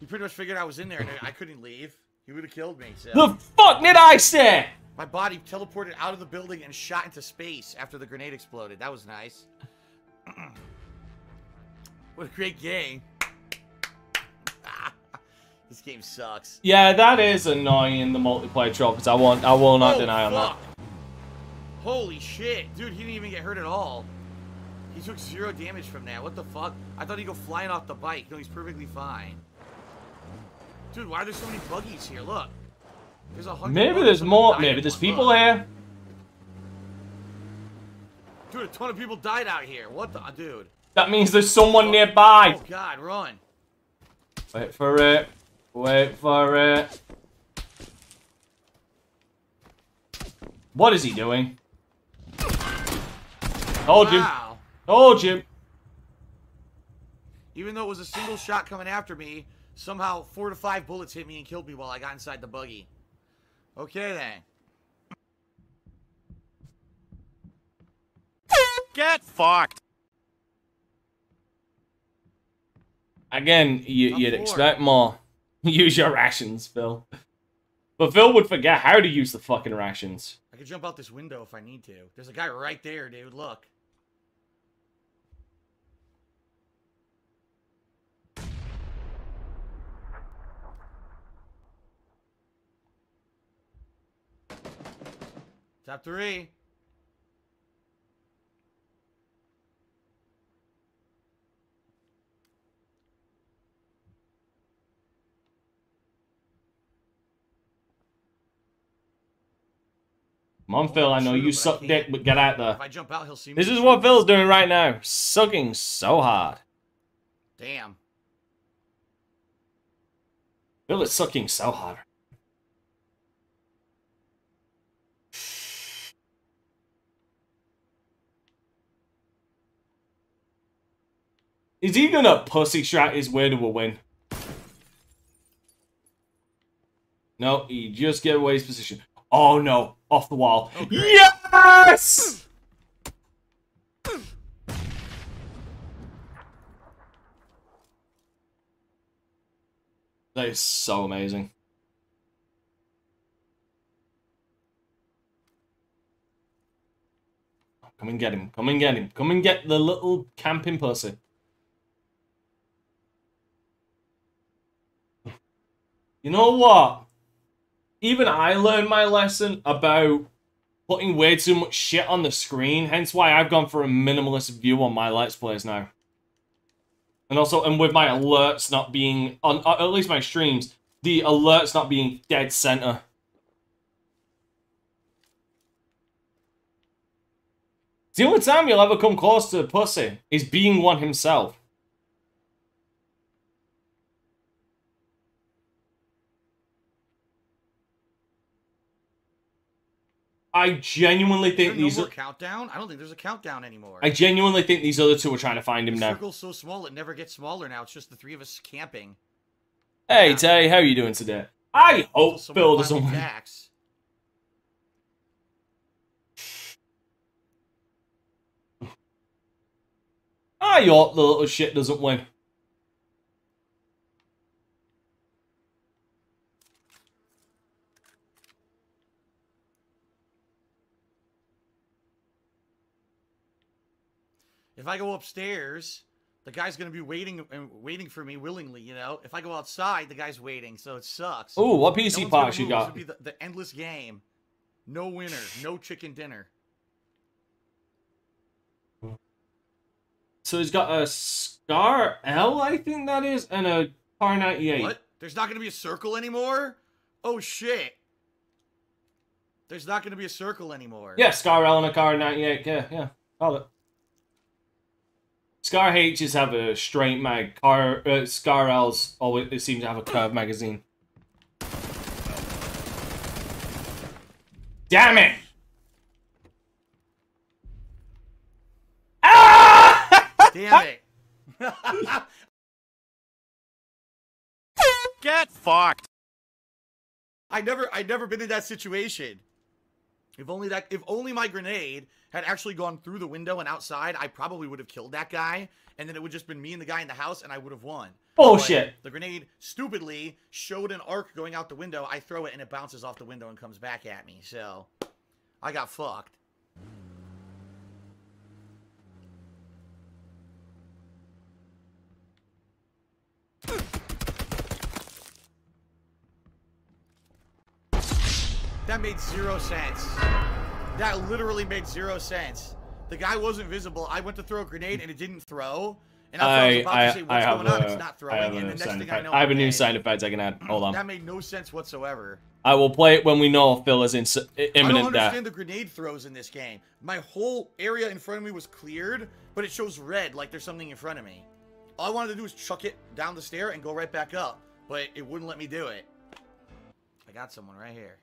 He pretty much figured I was in there, and I couldn't leave. He would have killed me. So. The fuck did I say? My body teleported out of the building and shot into space after the grenade exploded. That was nice. What a great game. This game sucks. Yeah, that is annoying, the multiplayer trophies. I won't I will not oh, deny on that. Holy shit, dude, he didn't even get hurt at all. He took zero damage from that. What the fuck? I thought he'd go flying off the bike. No, he's perfectly fine. Dude, why are there so many buggies here? Look. There's a hundred. Maybe there's more maybe there's people look. Here. Dude, a ton of people died out here. What the dude? That means there's someone nearby. Oh god, run. Wait for it. Wait for it. What is he doing? Told wow. you. Told you. Even though it was a single shot coming after me, somehow four to five bullets hit me and killed me while I got inside the buggy. Okay then. Get fucked. Again, you, you'd expect more. Use your rations, Phil. But Phil would forget how to use the fucking rations. I could jump out this window if I need to. There's a guy right there, dude. Look. Top three. Come on, Phil. I know you suck dick, but get out there. If I jump out, he'll see me. This is what Phil's doing right now. Sucking so hard. Damn. Phil is sucking so hard. Is he gonna pussy strat his way to a win? No, he just gave away his position. Oh no, off the wall. Okay. Yes! That is so amazing. Come and get him, come and get him, come and get the little camping pussy. You know what? Even I learned my lesson about putting way too much shit on the screen, hence why I've gone for a minimalist view on my Let's Plays now. And also, and with my alerts not being, on at least my streams, the alerts not being dead center. The only time you'll ever come close to a pussy is being one himself. I genuinely think these no are countdown. I don't think there's a countdown anymore. I genuinely think these other two are trying to find him now. The circle's so small it never gets smaller now. It's just the three of us camping. Hey yeah. Tay, how are you doing today? I hope Phil doesn't win. I hope the little shit doesn't win. If I go upstairs, the guy's going to be waiting and waiting for me willingly, you know? If I go outside, the guy's waiting, so it sucks. Ooh, what P C no box you got? This would be the, the endless game. No winner, no chicken dinner. So he's got a Scar L, I think that is, and a Car ninety-eight. What? There's not going to be a circle anymore? Oh, shit. There's not going to be a circle anymore. Yeah, Scar L and a Car ninety-eight. Yeah, yeah. All it. Scar H's have a straight mag. Car, uh, Scar L's always seem to have a curve magazine. Damn it! Ah! Damn it! Get fucked! I never, I never been in that situation. If only that, if only my grenade had actually gone through the window and outside, I probably would have killed that guy, and then it would just been me and the guy in the house, and I would have won. Bullshit. But the grenade stupidly showed an arc going out the window. I throw it, and it bounces off the window and comes back at me. So, I got fucked. That made zero sense. That literally made zero sense. The guy wasn't visible. I went to throw a grenade and it didn't throw. And I, I was about I, to say, what's I going on? A, it's not throwing. I have, and the next thing I, know I have a new sound effect I can add. Hold on. That made no sense whatsoever. I will play it when we know Phil is in imminent death. I don't understand death. The grenade throws in this game. My whole area in front of me was cleared, but it shows red like there's something in front of me. All I wanted to do was chuck it down the stair and go right back up, but it wouldn't let me do it. I got someone right here.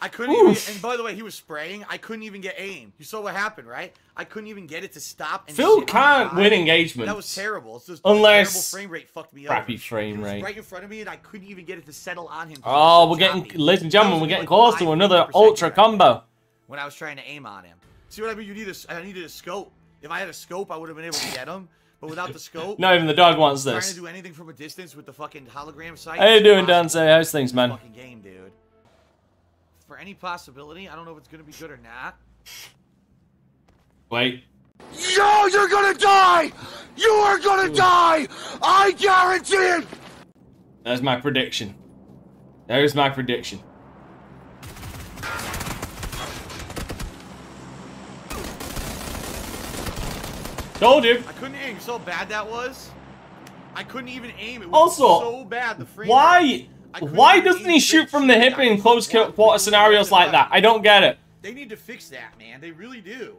I couldn't even, and by the way, he was spraying. I couldn't even get aim. You saw what happened, right? I couldn't even get it to stop. And Phil can't win engagement. That was terrible. It's just unless terrible frame rate fucked me up. Crappy frame rate. He was right in front of me, and I couldn't even get it to settle on him. Oh, we're getting, me. ladies and gentlemen, we're getting like close to another ultra combo. When I was trying to aim on him, see what I mean? You need a, I needed a scope. If I had a scope, I would have been able to get him. But without the scope, not even the dog wants this. Trying to do anything from a distance with the fucking hologram sight. How you doing, Dante? How's things, man? Fucking game, dude. For any possibility, I don't know if it's gonna be good or not. Wait. Yo, you're gonna die! You are gonna Ooh. die! I guarantee it! That's my prediction. There's my prediction. Told you. I couldn't aim. You saw how bad that was? I couldn't even aim. It was also so bad. The frame why? Why doesn't he shoot from the hip in close quarter scenarios like that? I don't get it. They need to fix that, man. They really do.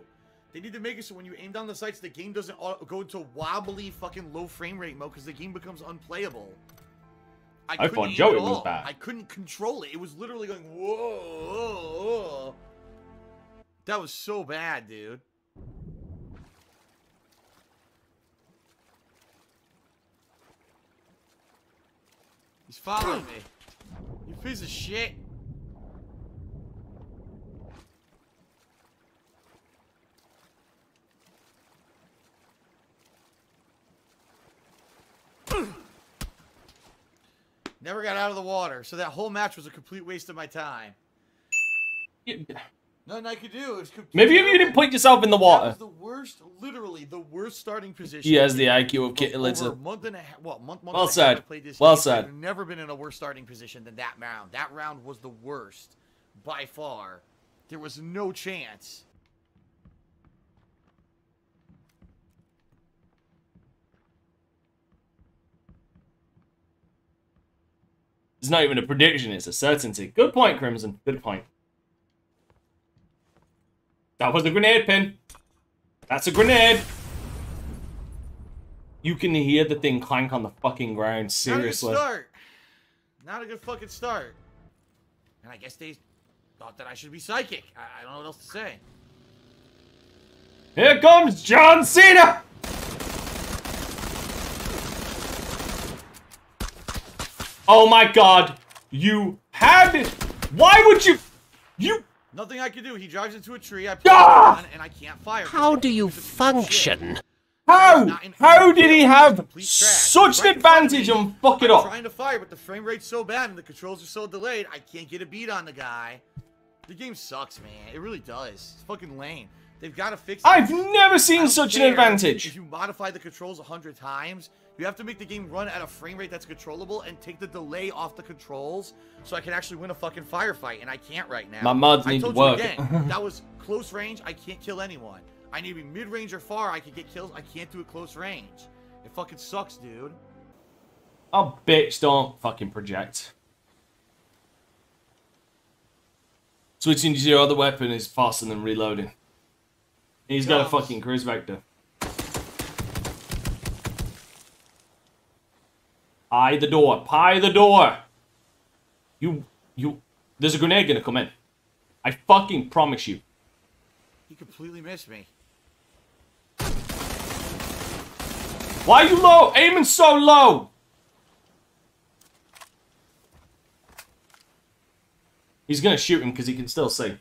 They need to make it so when you aim down the sights, the game doesn't go into wobbly fucking low frame rate mode because the game becomes unplayable. I, I thought Joey was bad. I couldn't control it. It was literally going, whoa, whoa, whoa. That was so bad, dude. He's following me. You piece of shit. Never got out of the water, so that whole match was a complete waste of my time. Yeah. Nothing I could do. It was Maybe if you didn't put yourself in the water. That was the worst, literally the worst starting position. He has the I Q of Kit Elitza. Well, month, month well said. Well game. said. I've never been in a worse starting position than that round. That round was the worst by far. There was no chance. It's not even a prediction, it's a certainty. Good point, Crimson. Good point. That was a grenade pin. That's a grenade. You can hear the thing clank on the fucking ground, seriously. Not a good start. Not a good fucking start. And I guess they thought that I should be psychic. I, I don't know what else to say. Here comes John Cena! Oh my god, you had it! Why would you? You. Nothing I can do. He drives into a tree, I pull ah! on, and I can't fire. How do you function? How? How did he have such an advantage and fuck it up? I'm trying to fire, but the frame rate's so bad and the controls are so delayed, I can't get a beat on the guy. The game sucks, man. It really does. It's fucking lame. They've got to fix it. I've never seen such an advantage. If you modify the controls a hundred times, you have to make the game run at a frame rate that's controllable and take the delay off the controls so I can actually win a fucking firefight, and I can't right now. My mods need to work. I told you again, that was close range. I can't kill anyone. I need to be mid-range or far. I can get kills. I can't do it close range. It fucking sucks, dude. Oh, bitch, don't fucking project. Switching to your other weapon is faster than reloading. He's got a fucking cruise vector. Pie the door. Pie the door. You, you, there's a grenade gonna come in. I fucking promise you. He completely missed me. Why are you low? Aiming so low. He's gonna shoot him because he can still see.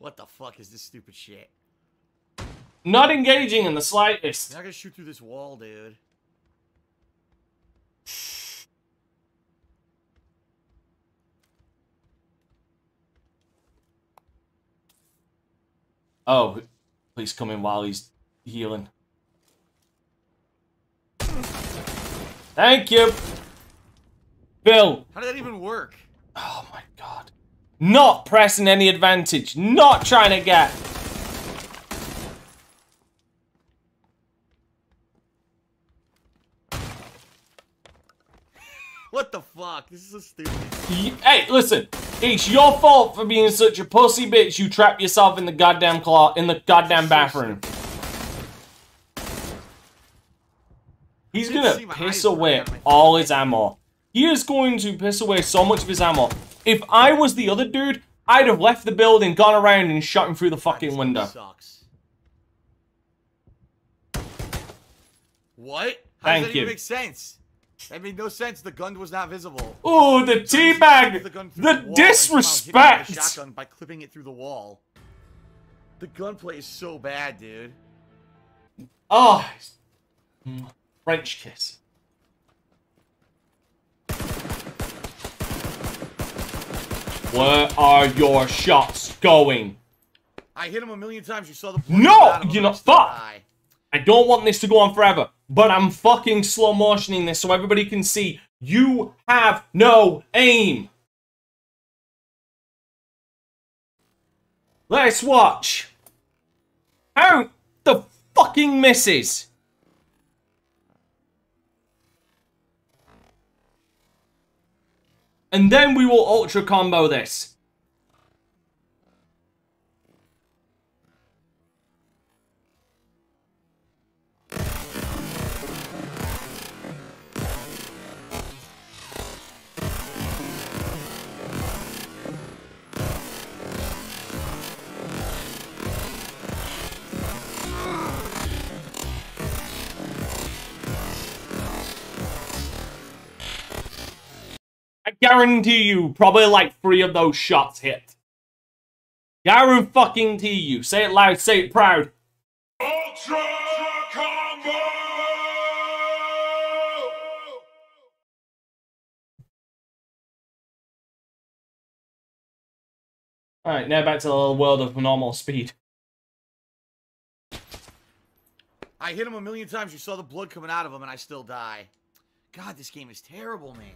What the fuck is this stupid shit? Not engaging in the slightest. You're not gonna shoot through this wall, dude. Oh, please come in while he's healing. Thank you, Bill. How did that even work? Oh my god. Not pressing any advantage. Not trying to get. What the fuck? This is so stupid. Hey, listen. It's your fault for being such a pussy bitch. You trapped yourself in the goddamn claw in the goddamn bathroom. He's gonna piss away all his ammo. He is going to piss away so much of his ammo. If I was the other dude, I'd have left the building, gone around, and shot him through the fucking God, window. Sucks. What? How Thank does that you. Even make sense? That made no sense. The gun was not visible. Oh, the teabag! The, the, the disrespect! Shotgun by clipping it through the wall. The gunplay is so bad, dude. Oh, French kiss. Where are your shots going? I hit him a million times. You saw the. No, you know, fuck. Die. I don't want this to go on forever, but I'm fucking slow motioning this so everybody can see. You have no aim. Let's watch. How the fucking misses. And then we will ultra combo this. Guarantee you, probably like three of those shots hit. Guarantee fucking to you. Say it loud, say it proud. Ultra combo! Alright, now back to the little world of normal speed. I hit him a million times, you saw the blood coming out of him, and I still die. God, this game is terrible, man.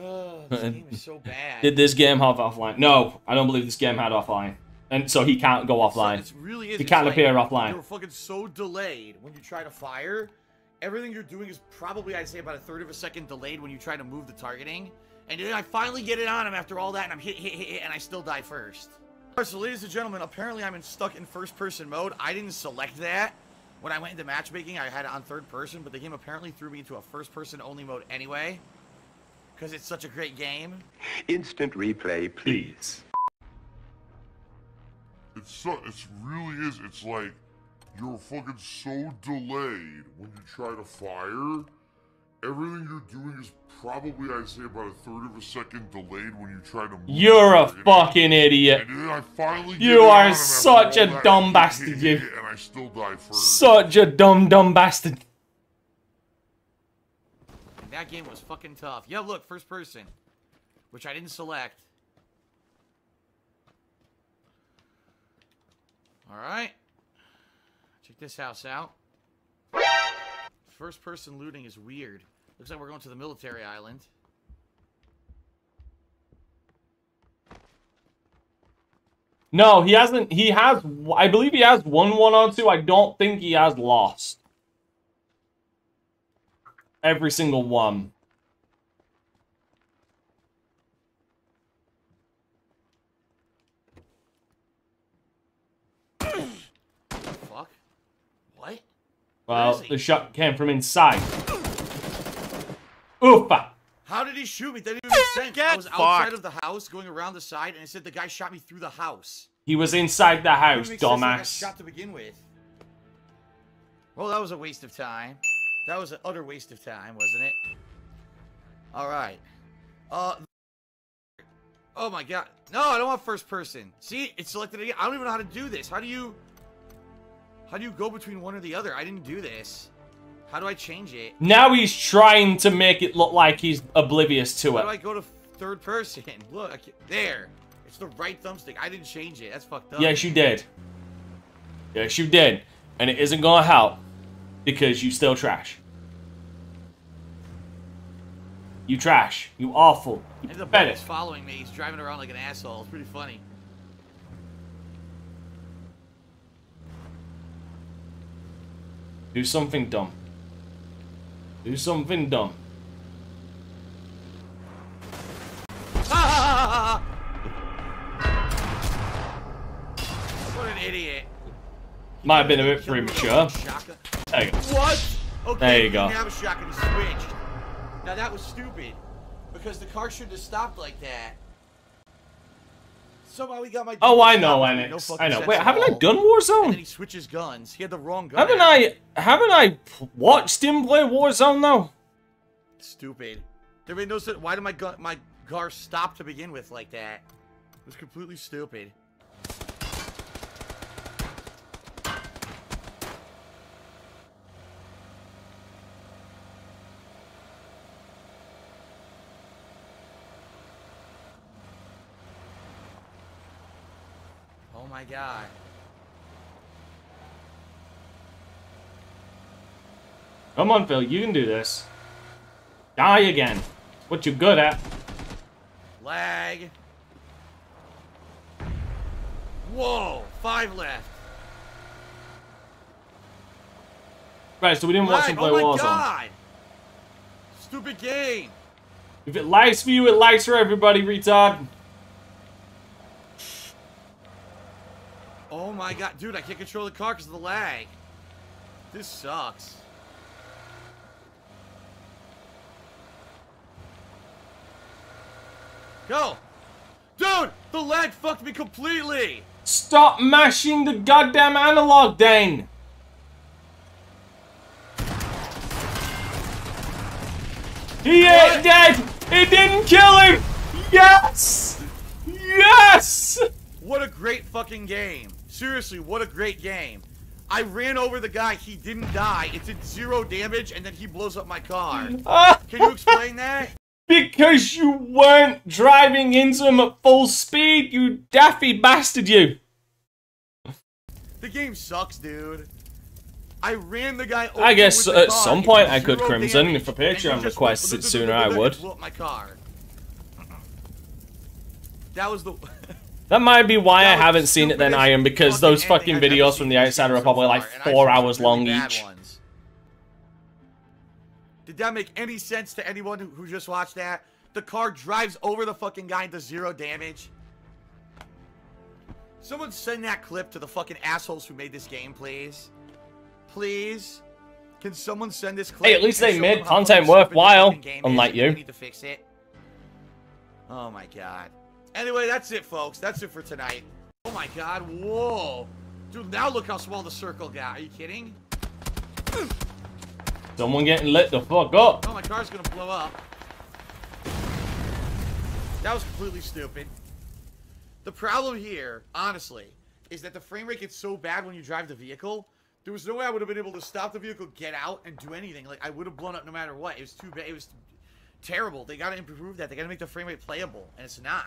Oh, this game is so bad. Did this game have offline? No, I don't believe this game had offline. And so he can't go offline. So it really is. He can't like, appear offline. You're fucking so delayed when you try to fire. Everything you're doing is probably, I'd say, about a third of a second delayed when you try to move the targeting. And then I finally get it on him after all that, and I'm hit, hit, hit, hit, and I still die first. Alright, so ladies and gentlemen, apparently I'm in stuck in first-person mode. I didn't select that. When I went into matchmaking, I had it on third-person, but the game apparently threw me into a first-person only mode anyway. Because it's such a great game. Instant replay, please. It's so, it's really is. It's like you're fucking so delayed when you try to fire. Everything you're doing is probably, I'd say, about a third of a second delayed when you try to move. You're a fucking idiot. And then I finally get you are such a dumb bastard. You. And I still die first. Such a dumb, dumb bastard. That game was fucking tough. Yeah, look, first person, which I didn't select. All right. Check this house out. First person looting is weird. Looks like we're going to the military island. No, he hasn't. He has, I believe he has won one or two. I don't think he has lost. Every single one. Fuck. What? Well, the shot came from inside. Oofa! How did he shoot me? That didn't even make sense. I was outside of the house, going around the side, and it said the guy shot me through the house. He was inside the house, dumbass. Shot to begin with. Well, that was a waste of time. That was an utter waste of time, wasn't it? Alright. Uh, oh my god. No, I don't want first person. See, it's selected again. I don't even know how to do this. How do you... How do you go between one or the other? I didn't do this. How do I change it? Now he's trying to make it look like he's oblivious to it. How do I go to third person? Look, I can't... There. It's the right thumbstick. I didn't change it. That's fucked up. Yes, you did. Yes, you did. And it isn't gonna help. Because you still trash. You trash. You awful. You the bad is following me. He's driving around like an asshole. It's pretty funny. Do something dumb. Do something dumb. What an idiot. Might have been a bit premature. There you go. What? Okay, there you go. Now a shotgun is switched. Now that was stupid, because the car shouldn't have stopped like that. Somehow we got my. Oh, I know, Enix. No I know. Wait, haven't I done Warzone? And then he switches guns. He had the wrong gun. Haven't out. I? Haven't I watched him play Warzone though? Stupid. There made no sense. Why did my gun, my car stop to begin with like that? It was completely stupid. my god. Come on, Phil. You can do this. Die again. What you good at? Lag. Whoa. Five left. Right, so we didn't watch him play Warzone. Oh my god! Stupid game! If it likes for you, it likes for everybody, retard! Oh my god, dude, I can't control the car because of the lag. This sucks. Go! Dude, the lag fucked me completely! Stop mashing the goddamn analog, dang! He what? Ain't dead! It didn't kill him! Yes! Yes! What a great fucking game. Seriously, what a great game. I ran over the guy, he didn't die, it did zero damage, and then he blows up my car. Can you explain that? Because you weren't driving into him at full speed, you daffy bastard, you. The game sucks, dude. I ran the guy over. I guess with the at car. Some point I could Crimson damage. If a Patreon requested it sooner, I would. My car. That was the. That might be why I haven't seen it then, Iron, because those fucking videos from the Outsider are probably like four hours long each. Did that make any sense to anyone who just watched that? The car drives over the fucking guy and does zero damage. Someone send that clip to the fucking assholes who made this game, please. Please, can someone send this clip? Hey, at least they made content worthwhile, unlike you. We need to fix it. Oh my god. Anyway, that's it, folks. That's it for tonight. Oh my god, whoa. Dude, now look how small the circle got. Are you kidding? Someone getting lit the fuck up. Oh, my car's gonna blow up. That was completely stupid. The problem here, honestly, is that the frame rate gets so bad when you drive the vehicle. There was no way I would have been able to stop the vehicle, get out, and do anything. Like, I would have blown up no matter what. It was too bad. It was terrible. They got to improve that. They got to make the frame rate playable, and it's not.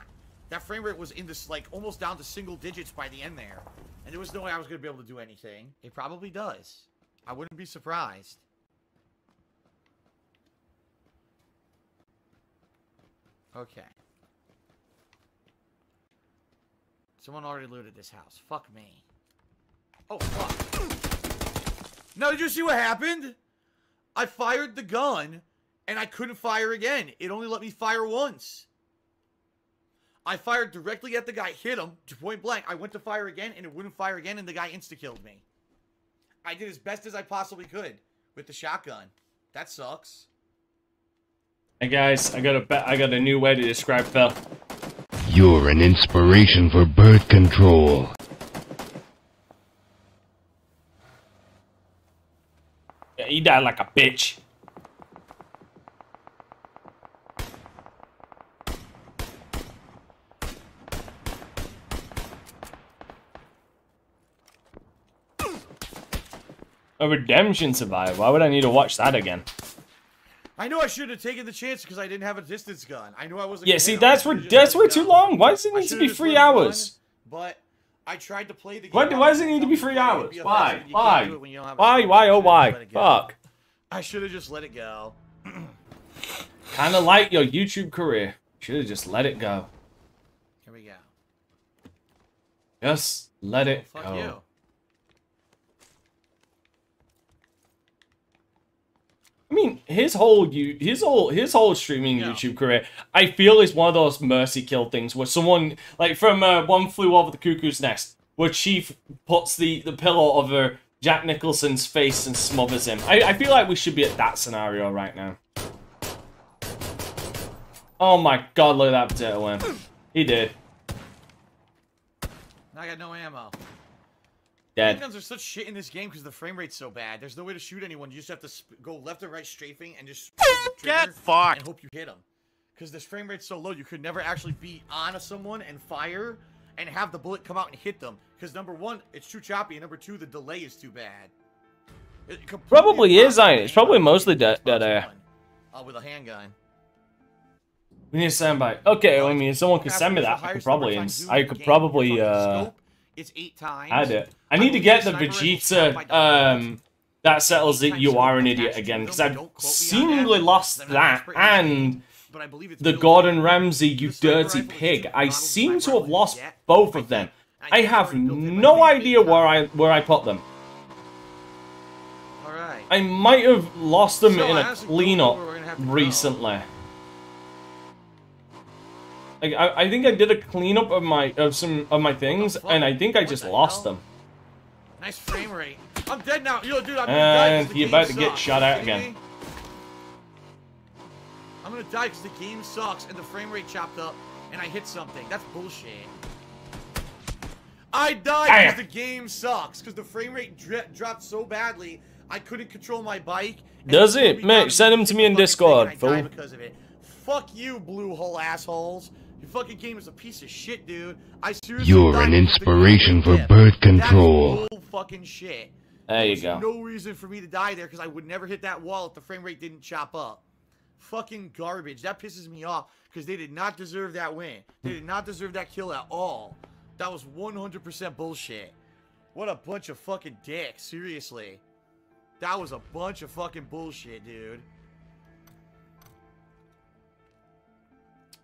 That frame rate was in this, like, almost down to single digits by the end there. And there was no way I was going to be able to do anything. It probably does. I wouldn't be surprised. Okay. Someone already looted this house. Fuck me. Oh, fuck. Now, did you see what happened? I fired the gun, and I couldn't fire again. It only let me fire once. I fired directly at the guy, hit him, to point blank. I went to fire again, and it wouldn't fire again, and the guy insta-killed me. I did as best as I possibly could with the shotgun. That sucks. Hey, guys, I got a, be I got a new way to describe Phil. You're an inspiration for birth control. He died like a bitch. A redemption survivor. Why would I need to watch that again? I know I should have taken the chance because I didn't have a distance gun. I knew I wasn't. Yeah, see, that's where that's way too long. Why does it need to be three hours? But. I tried to play the game. Why, why does it need to be three hours? Why? Why? Why? Why? Oh, why? Fuck. I should have just let it go. Kind of like your YouTube career. Should have just let it go. Here we go. Just let it go. Fuck you. I mean, his whole you, his whole, his whole streaming yeah. YouTube career, I feel is one of those mercy kill things where someone, like from uh, One Flew Over the Cuckoo's Nest, where Chief puts the, the pillow over Jack Nicholson's face and smothers him. I, I feel like we should be at that scenario right now. Oh my god, look at that potato worm. He did. I got no ammo. Dead. Handguns are such shit in this game because the frame rate's so bad. There's no way to shoot anyone. You just have to sp go left and right strafing and just get fucked and hope you hit them. Because this frame rate's so low, you could never actually be on someone and fire and have the bullet come out and hit them. Because number one, it's too choppy, and number two, the delay is too bad. It probably is, I. It's probably mostly dead air. Uh, with a handgun. We need a soundbite. Okay, well, I mean, if someone could send me that, I could probably, I could probably, uh. It's eight times. I do. I need to get the Vegeta, um, that settles that you are an idiot again, because I've seemingly lost that, and the Gordon Ramsay, you dirty pig. I seem to have lost both of them. I have no idea where I where I put them. I might have lost them in a cleanup recently. Like, I, I think I did a cleanup of my of some of my things, oh, and I think I just the lost hell? them. Nice frame rate. I'm dead now. Yo, dude, I'm and you're about to sucks. get shot out again. Me? I'm gonna die because the game sucks and the frame rate chopped up, and I hit something. That's bullshit. I died because the game sucks because the frame rate dri dropped so badly I couldn't control my bike. Does it, Mitch? Send them to me in Discord, fool. Fuck you, Blue Hole assholes. Your fucking game is a piece of shit, dude. I seriously You're an inspiration for birth control. That's fucking shit. There you go. There's no reason for me to die there because I would never hit that wall if the frame rate didn't chop up. Fucking garbage. That pisses me off because they did not deserve that win. They did not deserve that kill at all. That was one hundred percent bullshit. What a bunch of fucking dicks. Seriously. That was a bunch of fucking bullshit, dude.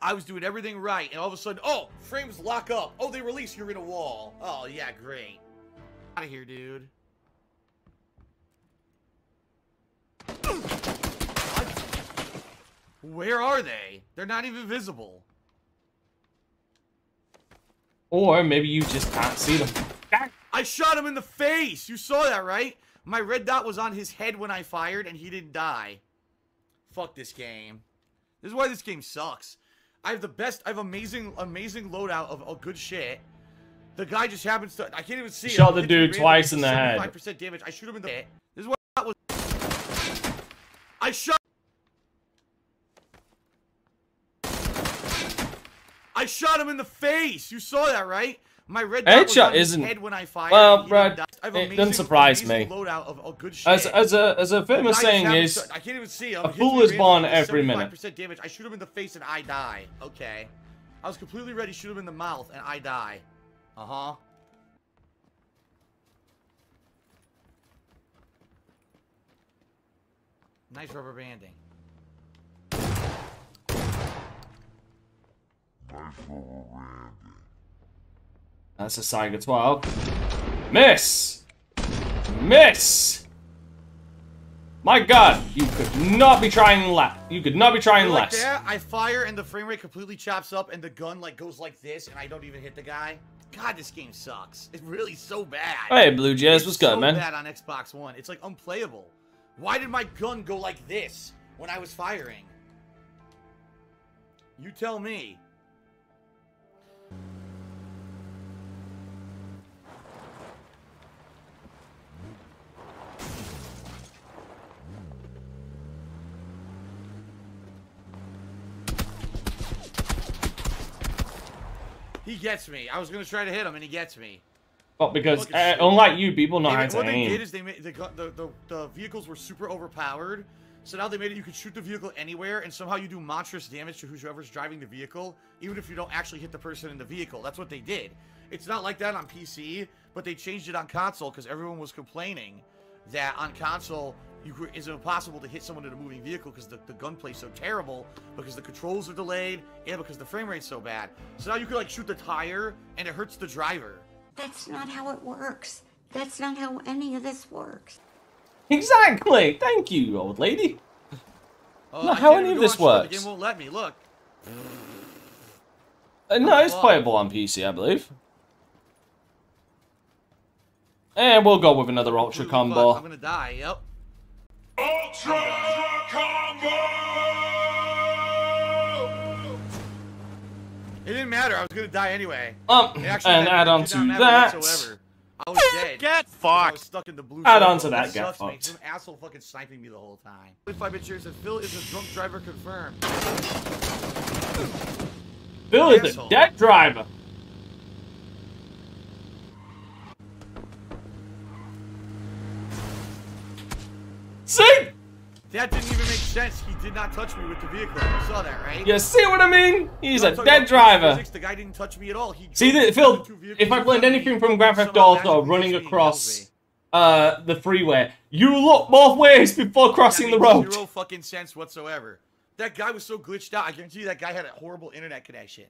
I was doing everything right, and all of a sudden, oh, frames lock up. Oh, they release, you're in a wall. Oh, yeah, great. Out of here, dude. What? Where are they? They're not even visible. Or maybe you just can't see them. I shot him in the face. You saw that, right? My red dot was on his head when I fired, and he didn't die. Fuck this game. This is why this game sucks. I have the best, I have amazing, amazing loadout of, of good shit. The guy just happens to, I can't even see him. Shot the dude twice in the head. seventy-five percent damage. I shoot him in the head. This is why that was. I shot. I shot him in the face. You saw that, right? My red dot was on his head when I fired. Well, Brad, it doesn't surprise me. Loadout of, of good shit. As, as, a, as a famous saying is, I can't even see him. A fool is born every minute. seventy-five percent damage. I shoot him in the face and I die. Okay. I was completely ready to shoot him in the mouth and I die. Uh-huh. Nice rubber banding. Nice rubber banding. That's a Saiga twelve. Miss! Miss! My god, you could not be trying less. You could not be trying You're less. Like there, I fire and the frame rate completely chops up and the gun like goes like this and I don't even hit the guy. God, this game sucks. It's really so bad. Hey, Blue Jazz, what's good, so man? It's bad on Xbox One. It's like unplayable. Why did my gun go like this when I was firing? You tell me. He gets me. I was gonna try to hit him, and he gets me. Well, because uh, unlike you, people know how to aim. What they did is they made the, the the the vehicles were super overpowered, so now they made it you could shoot the vehicle anywhere, and somehow you do monstrous damage to whoever's driving the vehicle, even if you don't actually hit the person in the vehicle. That's what they did. It's not like that on P C, but they changed it on console because everyone was complaining that on console you it's impossible to hit someone in a moving vehicle because the, the gunplay's so terrible, because the controls are delayed, and because the frame rate's so bad. So now you can like shoot the tire, and it hurts the driver. That's not how it works. That's not how any of this works. Exactly. Thank you, old lady. Uh, not how any of this works. The game won't let me. Look. Uh, no, it's playable on P C, I believe. And we'll go with another ultra combo. I'm gonna die. Yep. Ultra combo! It didn't matter. I was gonna die anyway. Um, and add on to that, I was dead. Get fucked. I was stuck in the blue. Add on to that, get fucked. Some asshole fucking sniping me the whole time. Five inches and Phil is a drunk driver confirmed. Phil is a dead driver. See? That didn't even make sense he did not touch me with the vehicle. You saw that, right? You see what I mean? He's no, a dead driver. Physics, the guy didn't touch me at all. He see, the, Phil, if I blend anything from Grand Theft Auto running across uh, the freeway, you look both ways before crossing the road. Zero fucking sense whatsoever. That guy was so glitched out. I guarantee you that guy had a horrible internet connection.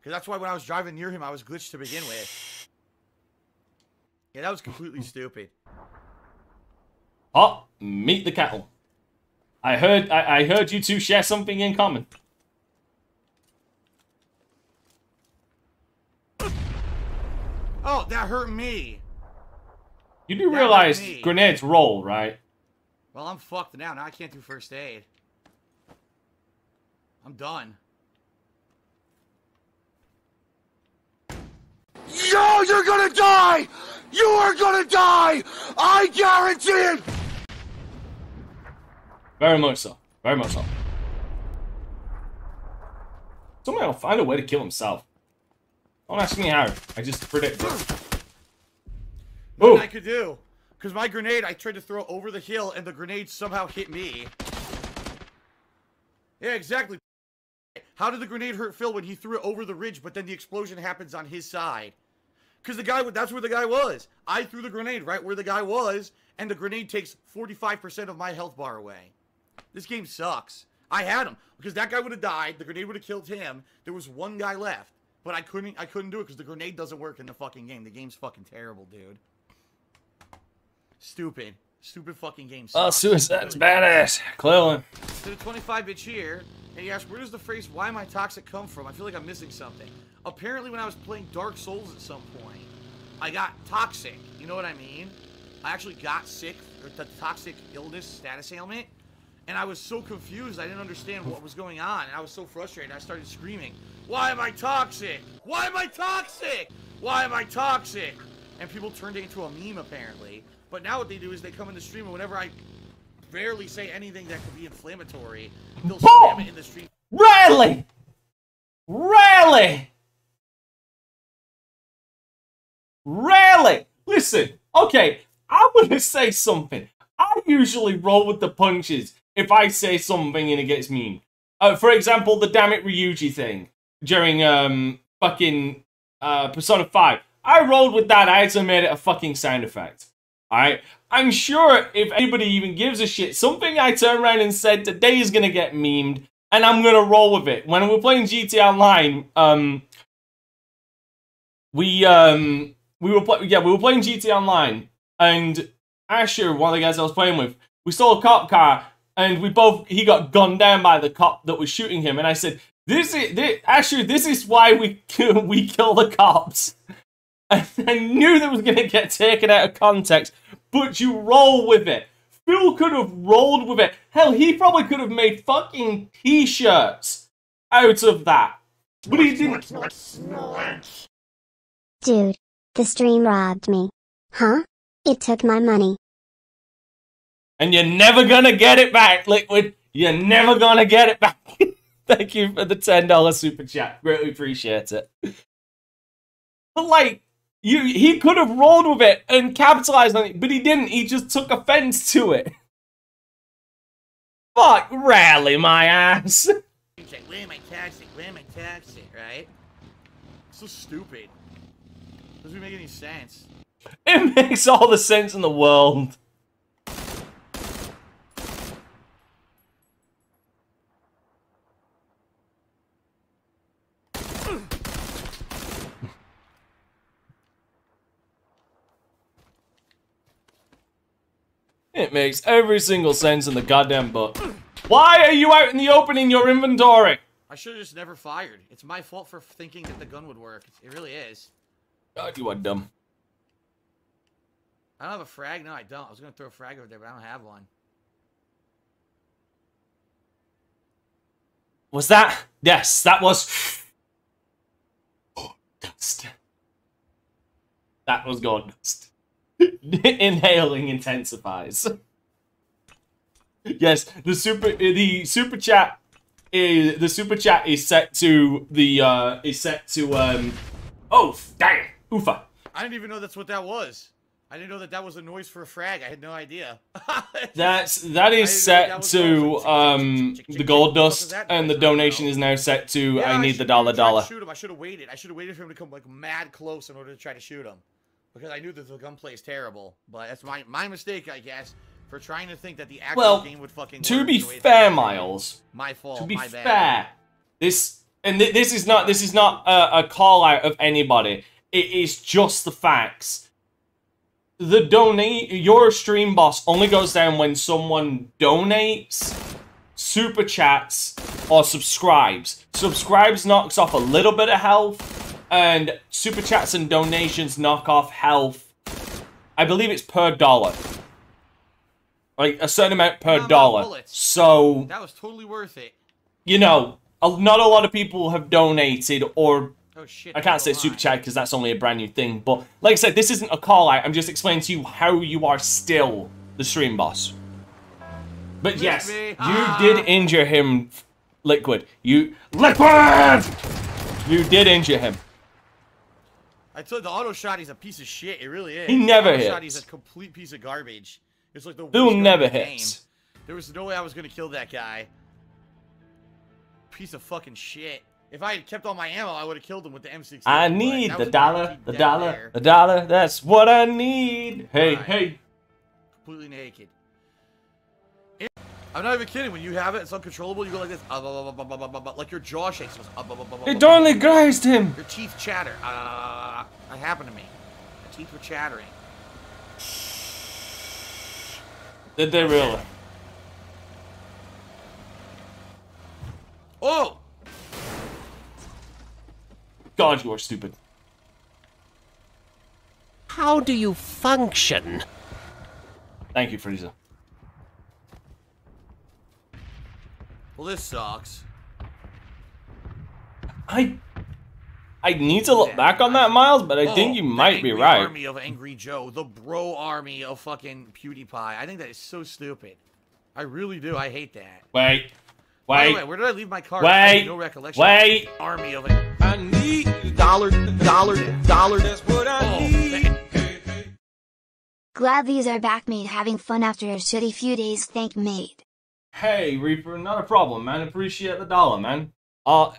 Because that's why when I was driving near him, I was glitched to begin with. Yeah, that was completely stupid. Oh, meet the cattle. I heard I, I heard you two share something in common. Oh, that hurt me. You do that realize grenades roll, right? Well, I'm fucked now. Now I can't do first aid. I'm done. Yo, you're gonna die! You are gonna die! I guarantee it! Very much so. Very much so. Somebody will find a way to kill himself. Don't ask me how. I just predict it. Nothing I could do. Because my grenade, I tried to throw over the hill, and the grenade somehow hit me. Yeah, exactly. How did the grenade hurt Phil when he threw it over the ridge, but then the explosion happens on his side? Because the guy, that's where the guy was. I threw the grenade right where the guy was, and the grenade takes forty-five percent of my health bar away. This game sucks. I had him because that guy would have died. The grenade would have killed him. There was one guy left, but I couldn't. I couldn't do it because the grenade doesn't work in the fucking game. The game's fucking terrible, dude. Stupid, stupid fucking game. Sucks. Oh, suicide's badass. Clearly. To the twenty-five bitch here, and you ask, where does the phrase "Why am I toxic?" come from? I feel like I'm missing something. Apparently, when I was playing Dark Souls at some point, I got toxic. You know what I mean? I actually got sick with the toxic illness status ailment. And I was so confused, I didn't understand what was going on. And I was so frustrated, I started screaming, why am I toxic? Why am I toxic? Why am I toxic? And people turned it into a meme, apparently. But now what they do is they come in the stream, and whenever I barely say anything that could be inflammatory, they'll oh! spam it in the stream. Rarely! Rarely! Rarely! Listen, okay, I'm gonna say something. I usually roll with the punches. If I say something and it gets mean. Uh, for example, the Dammit Ryuji thing during um fucking uh, Persona five. I rolled with that. I actually made it a fucking sound effect. Alright? I'm sure if anybody even gives a shit, something I turned around and said today is gonna get memed, and I'm gonna roll with it. When we were playing G T A Online, um, we, um, we were playing, yeah, we were playing G T A Online, and Asher, one of the guys I was playing with, we stole a cop car. And we both, he got gunned down by the cop that was shooting him. And I said, this is, this, actually, this is why we, we kill the cops. And I knew that was going to get taken out of context, but you roll with it. Phil could have rolled with it. Hell, he probably could have made fucking t-shirts out of that. But he didn't. Dude, the stream robbed me. Huh? It took my money. And you're never gonna get it back, Liquid. You're never gonna get it back. Thank you for the ten dollar super chat. Really appreciate it. But like, you, he could have rolled with it and capitalized on it, but he didn't. He just took offense to it. Fuck, rally my ass. He's like, where am I taxing? Where am I taxing? Right? So stupid. Doesn't make any sense. It makes all the sense in the world. It makes every single sense in the goddamn book. Why are you out in the open in your inventory? I should have just never fired. It's my fault for thinking that the gun would work. It really is. God, you are dumb. I don't have a frag. No, I don't. I was going to throw a frag over there, but I don't have one. Was that? Yes, that was... Oh, dust. That was gold dust. Inhaling intensifies. Yes, the super the super chat is the super chat is set to the uh is set to um oh dang oofa. I didn't even know that's what that was. I didn't know that that was a noise for a frag. I had no idea. That's that is set to um the gold dust, and the donation is now set to I need the dollar dollar. Shoot him! I should have waited. I should have waited for him to come like mad close in order to try to shoot him, because I knew that the gunplay is terrible. But that's my my mistake, I guess, for trying to think that the actual game would fucking. Well, to be fair, Miles. My fault. To be fair, this and th this is not this is not a, a call out of anybody. It is just the facts. The donate, your stream boss only goes down when someone donates, super chats, or subscribes. Subscribes knocks off a little bit of health, and super chats and donations knock off health. I believe it's per dollar. Like, a certain amount per dollar. So... that was totally worth it. You know, a, not a lot of people have donated, or... oh, shit, I can't say super chat because that's only a brand new thing, but like I said, this isn't a call out. I'm just explaining to you how you are still the stream boss. But Lick yes, me. you ah. did injure him, Liquid. You Liquid! You did injure him. I told the auto shot he's a piece of shit. It really is. He never hits. The auto shot he's a complete piece of garbage. It's like the Who never hits. Game. There was no way I was gonna kill that guy. Piece of fucking shit. If I had kept all my ammo, I would have killed him with the M sixteen. I need the dollar, the dollar, the dollar. That's what I need. Hey, right. hey. Completely naked. I'm not even kidding. When you have it, it's uncontrollable. You go like this. Like your jaw shakes. It only grazed him. Your teeth chatter. Uh, that happened to me. My teeth were chattering. Did they really? Oh! God, you are stupid. How do you function? Thank you, Frieza. Well, this sucks. I... I need to look yeah. back on that, Miles, but I oh, think you might be right. The army of Angry Joe. The bro army of fucking PewDiePie. I think that is so stupid. I really do. I hate that. Wait. Wait. By the way, where did I leave my car? Wait. I have no recollection. Wait. Army of... I need dollar, dollar, dollar. That's what I need. Glad these are back, mate. Having fun after a shitty few days. Thank mate. Hey, Reaper, not a problem, man. Appreciate the dollar, man. Uh,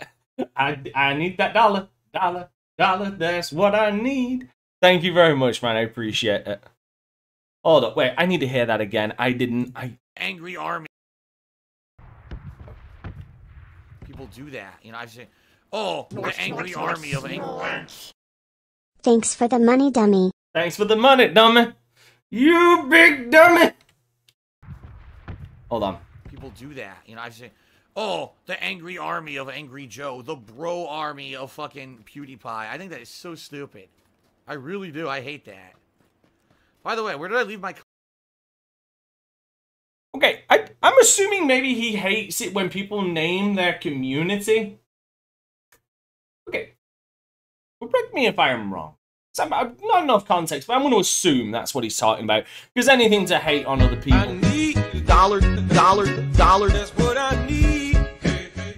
I I need that dollar, dollar, dollar. That's what I need. Thank you very much, man. I appreciate it. Hold up, wait. I need to hear that again. I didn't. I angry army. People do that, you know. I've seen. Oh, the angry army of angry. Thanks for the money, dummy. Thanks for the money, dummy. You big dummy. Hold on. People do that, you know. I've seen. Oh, the angry army of Angry Joe, the bro army of fucking PewDiePie. I think that is so stupid. I really do. I hate that. By the way, where did I leave my? Okay, I I'm assuming maybe he hates it when people name their community. Okay, correct me if I am wrong. I'm, I'm not enough context, but I'm going to assume that's what he's talking about. Because anything to hate on other people. I need the dollar, the dollar, the dollar. That's what I need. Hey, hey.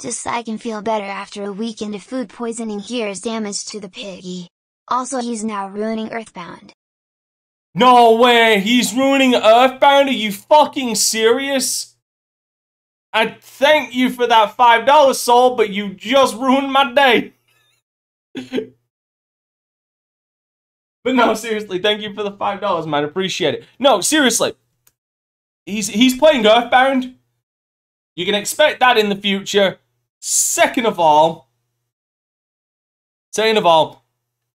Just so I can feel better after a weekend of food poisoning. Here's damage to the piggy. Also, he's now ruining Earthbound. No way! He's ruining Earthbound? Are you fucking serious? I thank you for that five dollar soul, but you just ruined my day. But no, seriously, thank you for the five dollars, man. Appreciate it. No, seriously. He's he's playing Earthbound. You can expect that in the future. Second of all, second of all,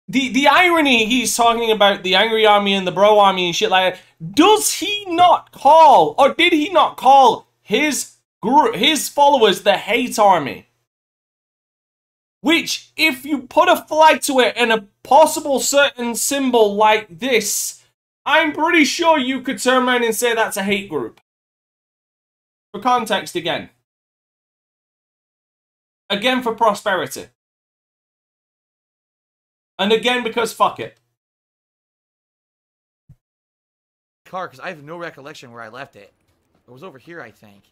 the, the irony he's talking about, the angry army and the bro army and shit like that, does he not call, or did he not call his... his followers the hate army, which if you put a flag to it and a possible certain symbol like this, I'm pretty sure you could turn around and say that's a hate group. For context again. Again for prosperity. And again because fuck it. Car, because I have no recollection where I left it. It was over here, I think.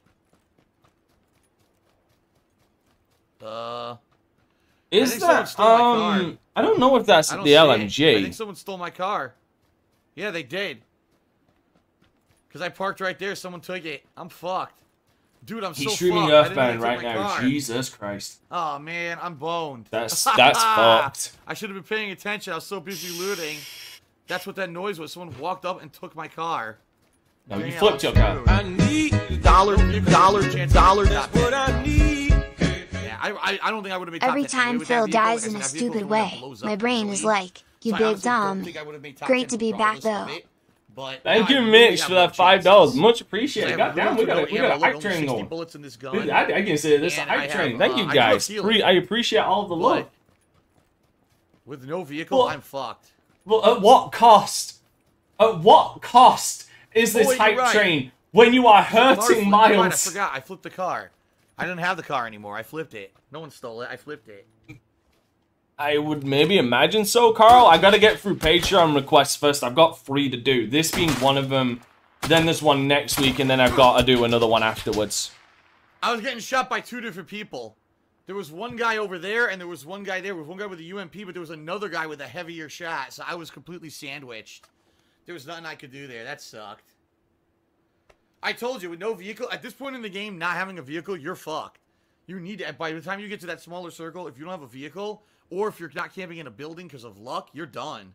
Uh, Is that, um, I don't know if that's the L M G. I think someone stole my car. Yeah, they did. Because I parked right there. Someone took it. I'm fucked. Dude, I'm He's so fucked. He's streaming Earthbound right now. Car. Jesus Christ. Oh, man. I'm boned. That's, that's fucked. I should have been paying attention. I was so busy looting. That's what that noise was. Someone walked up and took my car. No, damn, you flipped your car. I need dollar, dollar, chance, dollar. That's what I need. Yeah, I, I don't think I would have made top Every ten. Time Phil dies in a stupid way, my brain is like, you so big dumb. Great to be back, though. But Thank you, Mitch, for that five dollars. Much appreciated. God damn, we got a, we got a hype train going. Dude, I, I can say this a hype train. Thank you, guys. I appreciate all the love. With no vehicle, well, I'm fucked. Well, at what cost? At what cost is this Boy, hype right. train when you are hurting Miles? Mine. I forgot. I flipped the car. I don't have the car anymore. I flipped it. No one stole it. I flipped it. I would maybe imagine so, Carl. I gotta get through Patreon requests first. I've got three to do. This being one of them. Then there's one next week, and then I've got to do another one afterwards. I was getting shot by two different people. There was one guy over there, and there was one guy there. There was one guy with a U M P, but there was another guy with a heavier shot. So I was completely sandwiched. There was nothing I could do there. That sucked. I told you, with no vehicle, at this point in the game, not having a vehicle, you're fucked. You need to, by the time you get to that smaller circle, if you don't have a vehicle, or if you're not camping in a building because of luck, you're done.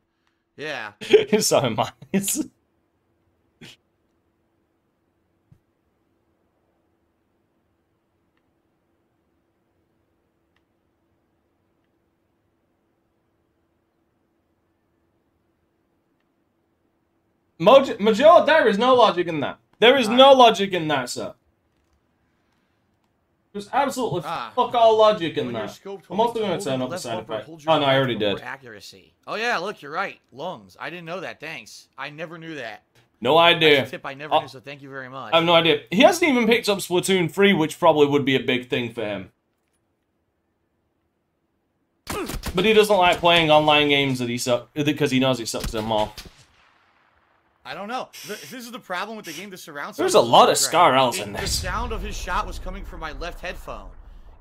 Yeah. So am I. Mojo, Major, there is no logic in that. There is no logic in that, sir. There's absolutely ah. fuck all logic in that. I'm also going to turn off the side effect. Oh, no, I already did. Accuracy. Oh, yeah, look, you're right. Lungs. I didn't know that. Thanks. I never knew that. No idea. That's a tip I never uh, knew, so thank you very much. I have no idea. He hasn't even picked up Splatoon three, which probably would be a big thing for him. But he doesn't like playing online games that he suck because he knows he sucks them off. I don't know. The, this is the problem with the game. The surround sound. There's a lot of Scarls in this. The sound of his shot was coming from my left headphone,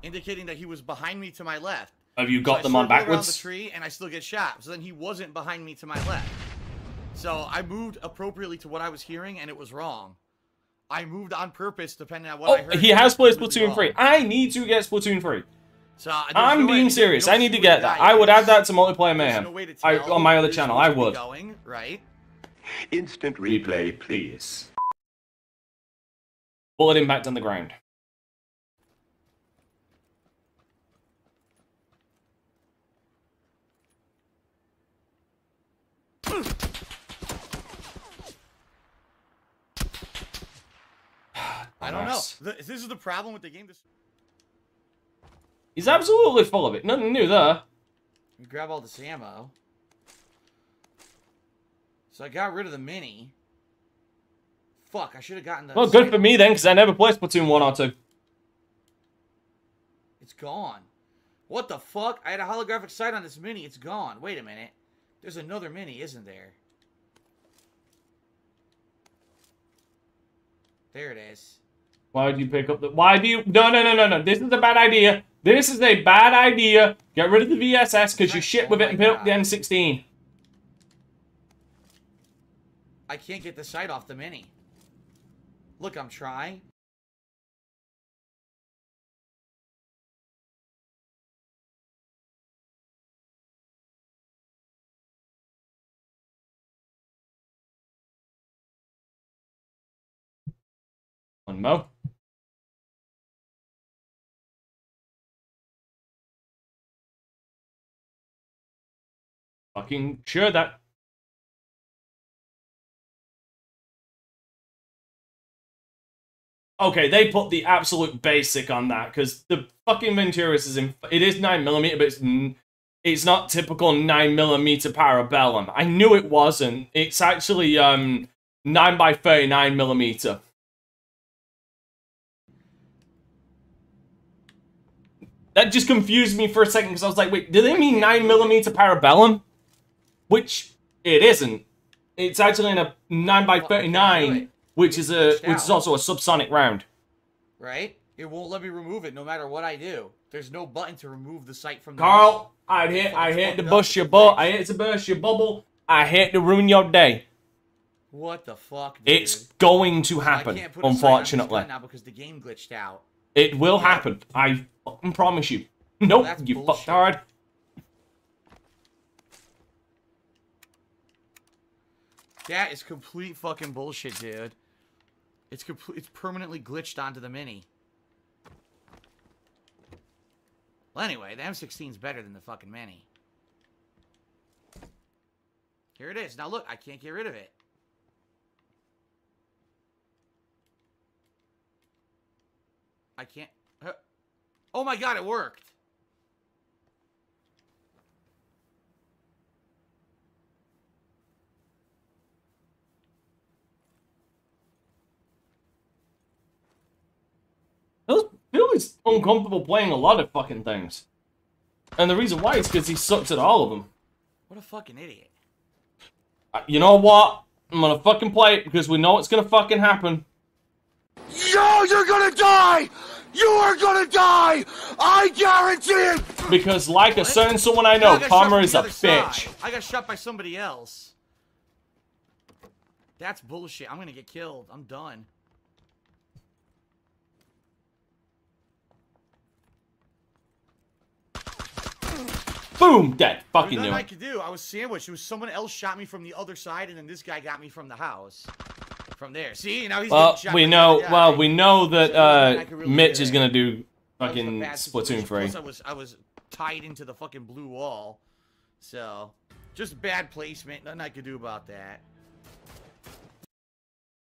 indicating that he was behind me to my left. Have you got so them on backwards? I circled around the tree, and I still get shot. So then he wasn't behind me to my left. So I moved appropriately to what I was hearing, and it was wrong. I moved on purpose, depending on what oh, I heard. He has played Splatoon three. I need to get Splatoon three. So, I'm no being way. serious. No I need to get that. I would add that to multiplayer mayhem no to I, on my other channel. I would. Going, right. Instant replay, please. Bullet impact on the ground. I don't know. This is the problem with the game. This He's absolutely full of it. Nothing new there. You grab all this ammo. So I got rid of the mini. Fuck, I should have gotten the... Well, good for me then, because I never played Splatoon one or two. It's gone. What the fuck? I had a holographic sight on this mini. It's gone. Wait a minute. There's another mini, isn't there? There it is. Why would you pick up the... Why do you... No, no, no, no, no. This is a bad idea. This is a bad idea. Get rid of the V S S, because you shit with it and pick up the M sixteen. I can't get the sight off the mini. Look, I'm trying. One more. Fucking sure that. Okay, they put the absolute basic on that, because the fucking Venturis is in... It is nine millimeter, but it's, it's not typical nine millimeter Parabellum. I knew it wasn't. It's actually um, nine by thirty-nine millimeter. That just confused me for a second, because I was like, wait, do they mean nine millimeter Parabellum? Which it isn't. It's actually in a nine by thirty-nine... Which is a which is also a subsonic round. Right? It won't let me remove it no matter what I do. There's no button to remove the sight from the Carl, I hate I hate to bust your butt. I hate to burst your bubble. I hate to ruin your day. What the fuck, dude? It's going to happen, unfortunately. Now because the game glitched out. It will happen. I fucking promise you. Nope, well, you bullshit. Fucked hard. That is complete fucking bullshit, dude. It's complete. It's permanently glitched onto the Mini. Well, anyway, the M sixteen is better than the fucking Mini. Here it is. Now look, I can't get rid of it. I can't. Oh my god, it worked. Phil is uncomfortable playing a lot of fucking things. And the reason why is because he sucks at all of them. What a fucking idiot. You know what? I'm gonna fucking play it because we know it's gonna fucking happen. Yo, you're gonna die! You are gonna die! I guarantee it! Because like what? a certain someone I know, no, Palmer is a bitch. Side. I got shot by somebody else. That's bullshit. I'm gonna get killed. I'm done. Boom! Dead. Fucking knew. What I could do. I was sandwiched. It was someone else shot me from the other side, and then this guy got me from the house. From there. See, now he's well, getting shot. We know. Well, we know that uh, really Mitch is gonna do fucking Splatoon three. Plus, I was I was tied into the fucking blue wall, so just bad placement. Nothing I could do about that.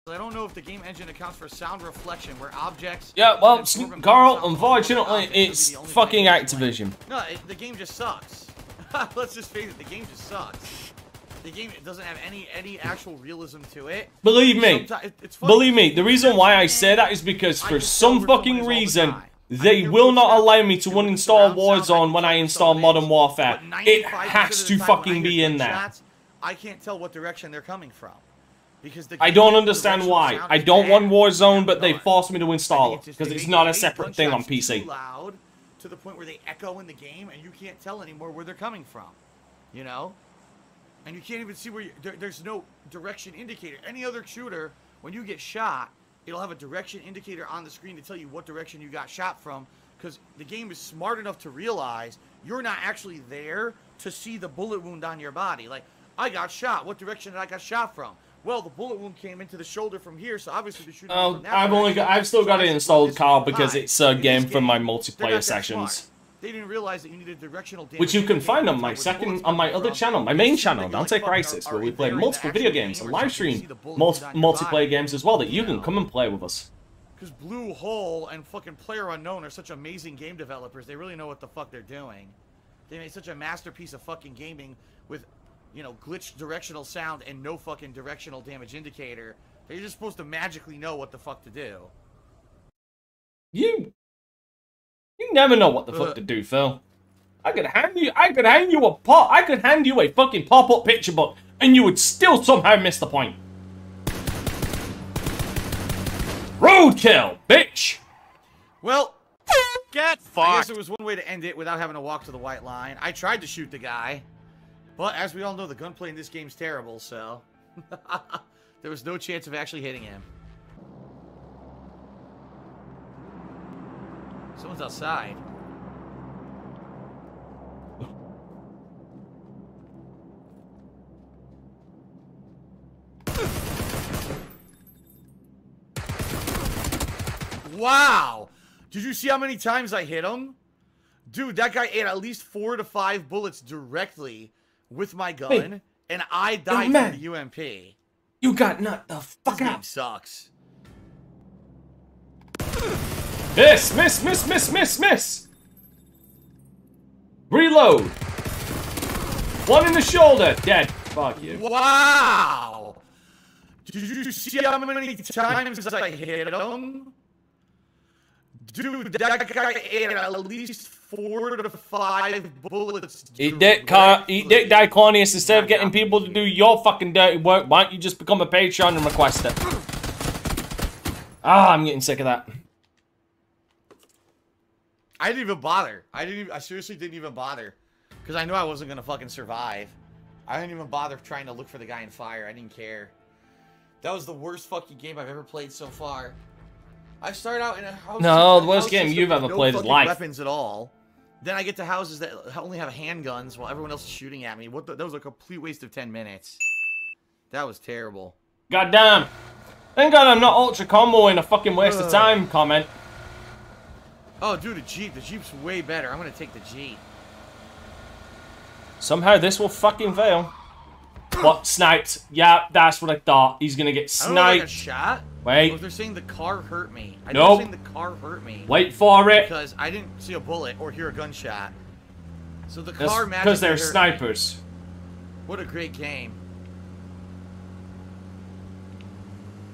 I don't know if the game engine accounts for sound reflection, where objects... Yeah, well, Carl, unfortunately, it's fucking Activision. No, it, the game just sucks. Let's just face it, the game just sucks. The game doesn't have any any actual realism to it. Believe me. It, it's Believe me, the reason why I say that is because for some fucking reason, they will not allow me to uninstall Warzone when I install Modern Warfare. It has to fucking be in there. I can't tell what direction they're coming from. Because the I don't understand why. I don't want Warzone, but they forced me to install it because it's not a separate thing on P C. Loud to the point where they echo in the game, and you can't tell anymore where they're coming from. You know, and you can't even see where you, there, there's no direction indicator. Any other shooter, when you get shot, it'll have a direction indicator on the screen to tell you what direction you got shot from, because the game is smart enough to realize you're not actually there to see the bullet wound on your body. Like, I got shot. What direction did I got shot from? Well, the bullet wound came into the shoulder from here, so obviously the shooting. Oh, I've only got, I've still got it installed, Carl, because it's a game for my multiplayer sessions. They didn't realize that you needed directional damage, which you can find on my second, on my other channel, my main channel, Dante Crisis, where we play multiple video games and live stream multiplayer games as well that you can come and play with us. Because Blue Hole and fucking PlayerUnknown are such amazing game developers, they really know what the fuck they're doing. They made such a masterpiece of fucking gaming with, you know, glitched directional sound and no fucking directional damage indicator. They're just supposed to magically know what the fuck to do. You, you never know what the Ugh. fuck to do, Phil. I could hand you, I could hand you a pop, I could hand you a fucking pop-up picture book, and you would still somehow miss the point. Roadkill, bitch. Well, get fucked. I guess there was one way to end it without having to walk to the white line. I tried to shoot the guy. But as we all know, the gunplay in this game's terrible, so there was no chance of actually hitting him. Someone's outside. Wow! Did you see how many times I hit him? Dude, that guy ate at least four to five bullets directly with my gun, hey, and I died from the U M P. You got nut the fuck this out. Game sucks. Miss, miss, miss, miss, miss, miss. Reload. One in the shoulder. Dead. Fuck you. Wow. Did you see how many times I hit him? Dude, that guy ate at least four to five bullets. Eat dick, Car eat dick, Diconius. Instead of getting people to do your fucking dirty work, why don't you just become a Patreon and request it? Ah, I'm getting sick of that. I didn't even bother. I didn't. Even, I seriously didn't even bother, because I knew I wasn't gonna fucking survive. I didn't even bother trying to look for the guy in fire. I didn't care. That was the worst fucking game I've ever played so far. I start out in a house. No, the worst game you've ever played is life. No weapons at all. Then I get to houses that only have handguns while everyone else is shooting at me. What the, that was a complete waste of ten minutes. That was terrible. Goddamn. Thank God I'm not ultra combo in a fucking waste Ugh. of time comment. Oh, dude, a Jeep. The Jeep's way better. I'm gonna take the Jeep. Somehow this will fucking fail. What? Sniped. Yeah, that's what I thought. He's gonna get sniped. I don't know, like a shot? Wait. Oh, they're saying the car hurt me. I nope. They're saying the car hurt me. Wait for it. Because I didn't see a bullet or hear a gunshot. So the that's car matches. Because they're snipers. Me. What a great game.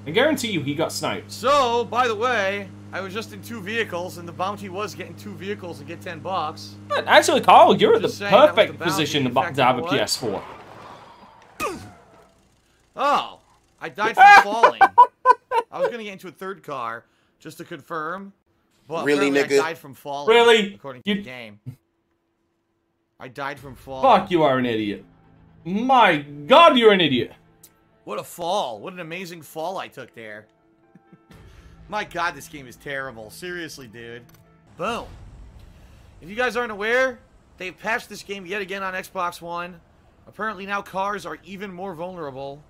I guarantee you he got sniped. So, by the way, I was just in two vehicles, and the bounty was getting two vehicles and get ten bucks. But actually, Carl, you're in the perfect the position to fact, have a what? P S four. Oh, I died from falling. I was gonna get into a third car just to confirm, but really, nigga, I died from falling. Really? According to you... the game, I died from falling. Fuck, you are an idiot. My God, you're an idiot. What a fall. What an amazing fall I took there. My God, this game is terrible. Seriously, dude. Boom. If you guys aren't aware, they've patched this game yet again on Xbox One. Apparently now cars are even more vulnerable.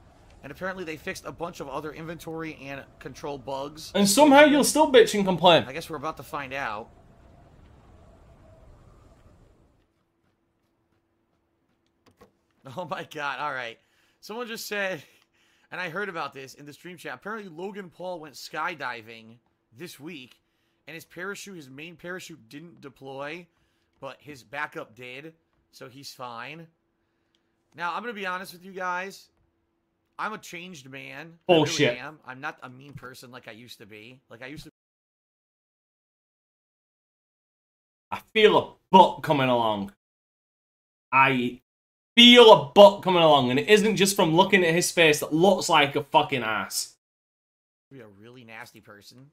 And apparently they fixed a bunch of other inventory and control bugs. And somehow you'll still bitch and complain. I guess we're about to find out. Oh my God. All right. Someone just said... And I heard about this in the stream chat. Apparently, Logan Paul went skydiving this week, and his parachute, his main parachute, didn't deploy, but his backup did, so he's fine. Now, I'm gonna be honest with you guys. I'm a changed man. Bullshit. I really am. I'm not a mean person like I used to be. Like I used to. I feel a butt coming along. I. Feel a butt coming along, and it isn't just from looking at his face that looks like a fucking ass. Be a really nasty person,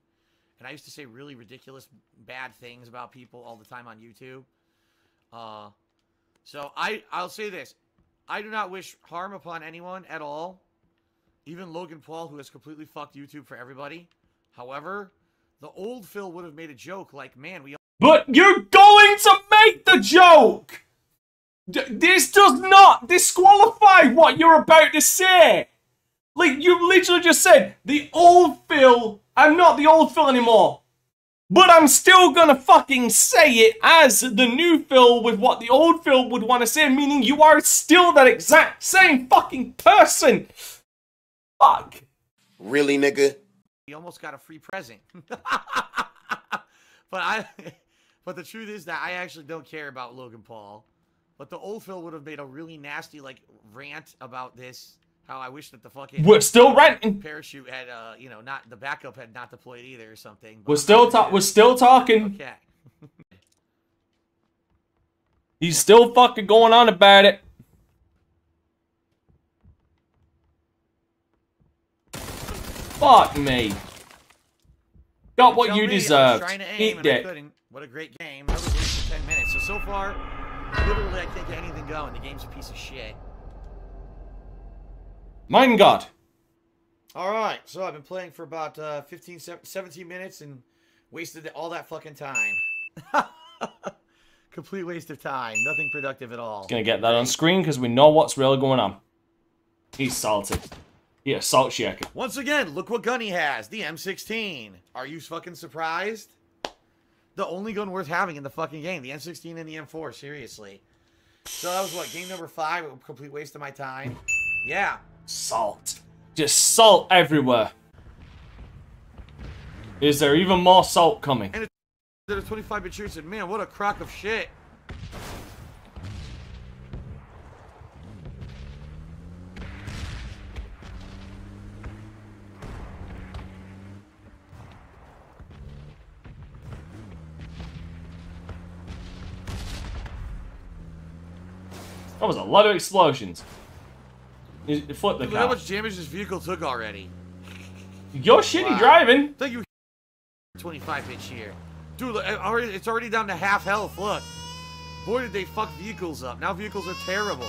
and I used to say really ridiculous, bad things about people all the time on YouTube. Uh, so I, I'll say this: I do not wish harm upon anyone at all, even Logan Paul, who has completely fucked YouTube for everybody. However, the old Phil would have made a joke like, "Man, we." All but you're going to make the joke. D this does not disqualify what you're about to say. Like, you literally just said, the old Phil, I'm not the old Phil anymore. But I'm still gonna fucking say it as the new Phil with what the old Phil would want to say, meaning you are still that exact same fucking person. Fuck. Really, nigga? He almost got a free present. But I, but the truth is that I actually don't care about Logan Paul. But the old Phil would have made a really nasty, like, rant about this. How I wish that the fucking... We're still ranting. Parachute had, uh, you know, not... The backup had not deployed either or something. But we're still talking. We're still talking. Okay. He's still fucking going on about it. Fuck me. Got what you deserved. Eat dick. What a great game. That was for ten minutes. So, so far... Literally, I can't get anything going. The game's a piece of shit. Mein God. Alright, so I've been playing for about uh, fifteen, seventeen minutes and wasted all that fucking time. Complete waste of time. Nothing productive at all. Just gonna get that on screen because we know what's really going on. He's salted. Yeah, salt shaker. Once again, look what gun he has. The M sixteen. Are you fucking surprised? The only gun worth having in the fucking game. The M sixteen and the M four, seriously. So that was, what, game number five? A complete waste of my time. Yeah. Salt. Just salt everywhere. Is there even more salt coming? And the twenty-five bit shooter said, man, what a crock of shit. That was a lot of explosions. It flipped the car. Look how much damage this vehicle took already. You're shitty wow. driving. Thank you. twenty-five bit here. Dude, it's already down to half health. Look. Boy, did they fuck vehicles up. Now vehicles are terrible.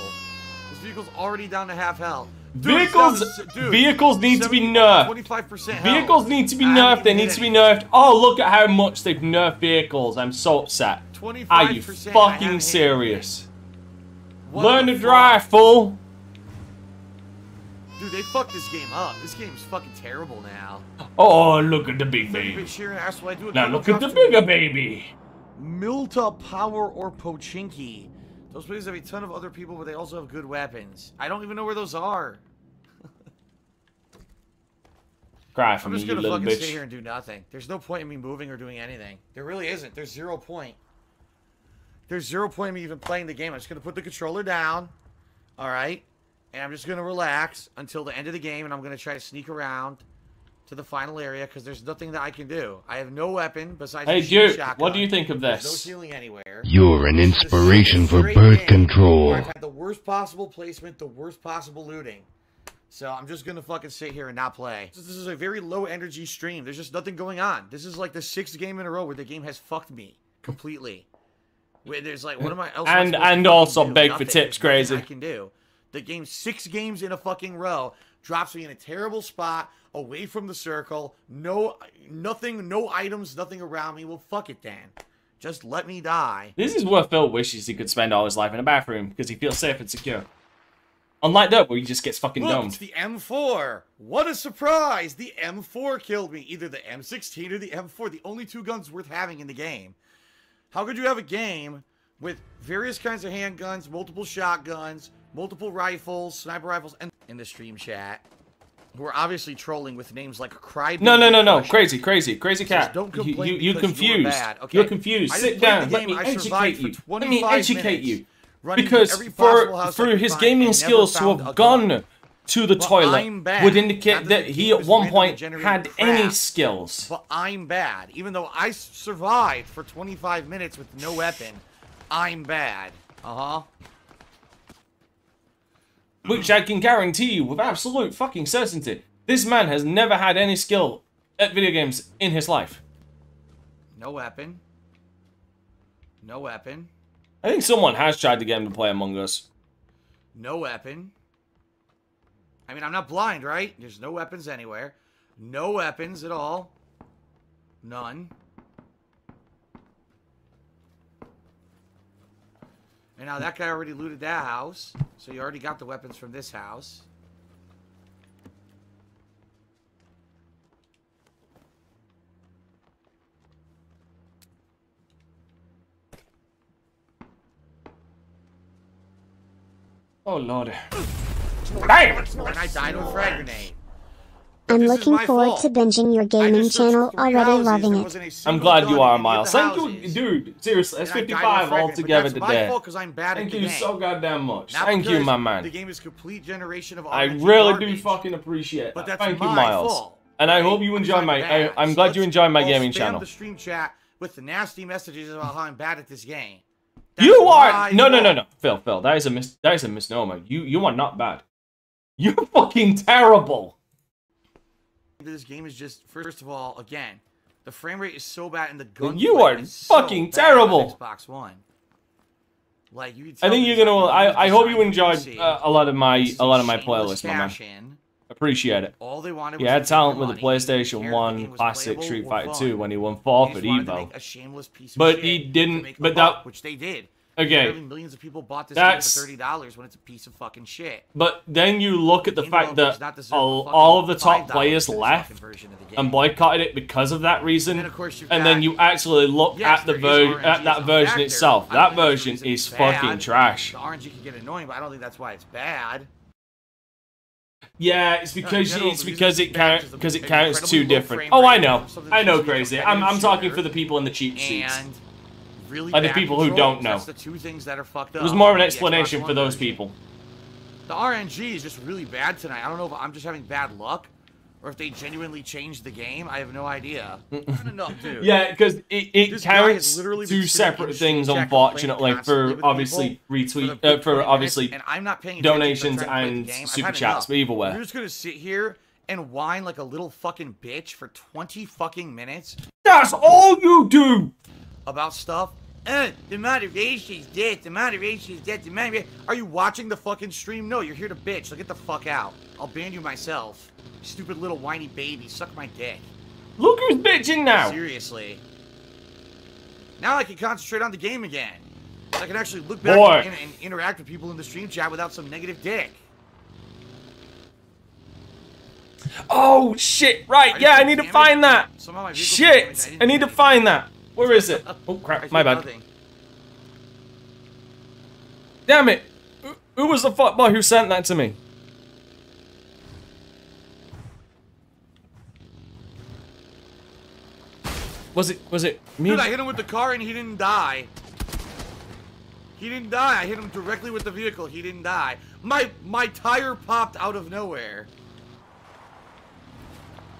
This vehicle's already down to half health. Dude, vehicles, dude, vehicles need to be nerfed. twenty-five percent vehicles need to be nerfed. They need to be nerfed. Oh, look at how much they've nerfed vehicles. I'm so upset. twenty-five percent. Are you fucking serious? Learn to drive, fool. Dude, they fucked this game up. This game's fucking terrible now. Oh, look at the big baby. Now look at the bigger baby. Milta, Power, or Pochinki. Those places have a ton of other people, but they also have good weapons. I don't even know where those are. Cry for me, you little bitch. I'm just gonna fucking sit here and do nothing. There's no point in me moving or doing anything. There really isn't. There's zero point. There's zero point in me even playing the game. I'm just gonna put the controller down. Alright? And I'm just gonna relax until the end of the game, and I'm gonna try to sneak around to the final area, because there's nothing that I can do. I have no weapon besides hey, dude, a shotgun. What do you think of this? There's no ceiling anywhere. You're an inspiration for birth control. I've had the worst possible placement, the worst possible looting. So I'm just gonna fucking sit here and not play. This is a very low energy stream. There's just nothing going on. This is like the sixth game in a row where the game has fucked me completely. Where there's like, what am I else? And and also beg for tips, Crazy. I can do the game six games in a fucking row. Drops me in a terrible spot, away from the circle, no, nothing, no items, nothing around me. Well, fuck it then. Just let me die. This is where Phil wishes he could spend all his life in a bathroom, because he feels safe and secure. Unlike that, where he just gets fucking Look, domed. It's the M four. What a surprise. The M four killed me. Either the M sixteen or the M four, the only two guns worth having in the game. How could you have a game with various kinds of handguns, multiple shotguns, multiple rifles, sniper rifles, and in the stream chat, we're obviously trolling with names like Crybaby. No, no, no, no, crazy, crazy, crazy cat. Don't complain. You, you, you're confused. You're, bad. Okay. You're confused. Sit down. Let me educate you. Let me educate you. Because for through his gaming skills to have gone to the toilet would indicate that he at one point had any skills. But I'm bad, even though I survived for twenty-five minutes with no weapon. I'm bad. Uh huh. Which I can guarantee you with absolute fucking certainty, this man has never had any skill at video games in his life. No weapon. No weapon. I think someone has tried to get him to play Among Us. No weapon. I mean, I'm not blind, right? There's no weapons anywhere. No weapons at all. None. And now that guy already looted that house, so you already got the weapons from this house. Oh lord! Damn! And I died with frag grenade. I'm this looking forward fault. to binging your gaming channel, already loving it. I'm glad you are, Miles. Thank you, dude. Seriously, that's fifty-five altogether today. Thank you so goddamn much. Thank you, my man. The game is complete generation of I really do fucking appreciate it. Thank you, Miles. And I hope you enjoy my... I'm glad you enjoy my gaming channel. The stream chat with the nasty messages about how I'm bad at this game. You are... No, no, no, no. Phil, Phil, that is a mis. That is a misnomer. You, you are not bad. You're fucking terrible. This game is just, first of all, again, the frame rate is so bad and the gun you are is fucking so terrible. Xbox One. Like you. I think you're gonna. I I hope you enjoyed uh, a lot of my a lot of my playlists, my man. Appreciate it. All they wanted. Yeah, had talent with the PlayStation One Classic Street Fighter Two when he won forfeit Evo. But he didn't. But that, which they did. Okay. Millions of people bought this game for thirty dollars when it's a piece of fucking shit. But then you look at the fact that all, all of the top players left and boycotted it because of that reason, and then, of course and then you actually look yes, at the ver at that version itself. That version is fucking trash. The R N G can get annoying, but I don't think that's why it's bad. Yeah, it's because no, it's because it counts because it counts two different. Oh, I know, I know, Crazy. I'm I'm talking for the people in the cheap seats. Really like the people controls. who don't know. That's the two things that are fucked up. It was more of an explanation for those version. people. The R N G is just really bad tonight. I don't know if I'm just having bad luck or if they genuinely changed the game. I have no idea. enough, dude. Yeah, because it, it counts literally two separate things, unfortunately, for obviously retweet, for, uh, for obviously and I'm not paying donations and super chats, but either way. You're just going to sit here and whine like a little fucking bitch for twenty fucking minutes? That's all you do! About stuff uh, the moderation's dead, the moderation's dead, the moderation. Are you watching the fucking stream? No, you're here to bitch, so get the fuck out. I'll ban you myself. Stupid little whiny baby, suck my dick. Look who's bitching now! Seriously. Now I can concentrate on the game again. So I can actually look back and, and interact with people in the stream chat without some negative dick. Oh shit, right, yeah, I need to find that. Shit, I need to find that. Where is it? Oh crap, my bad. Damn it. Who was the fuckboy who sent that to me? Was it, was it me? Dude, I hit him with the car and he didn't die. He didn't die. I hit him directly with the vehicle. He didn't die. My, my tire popped out of nowhere.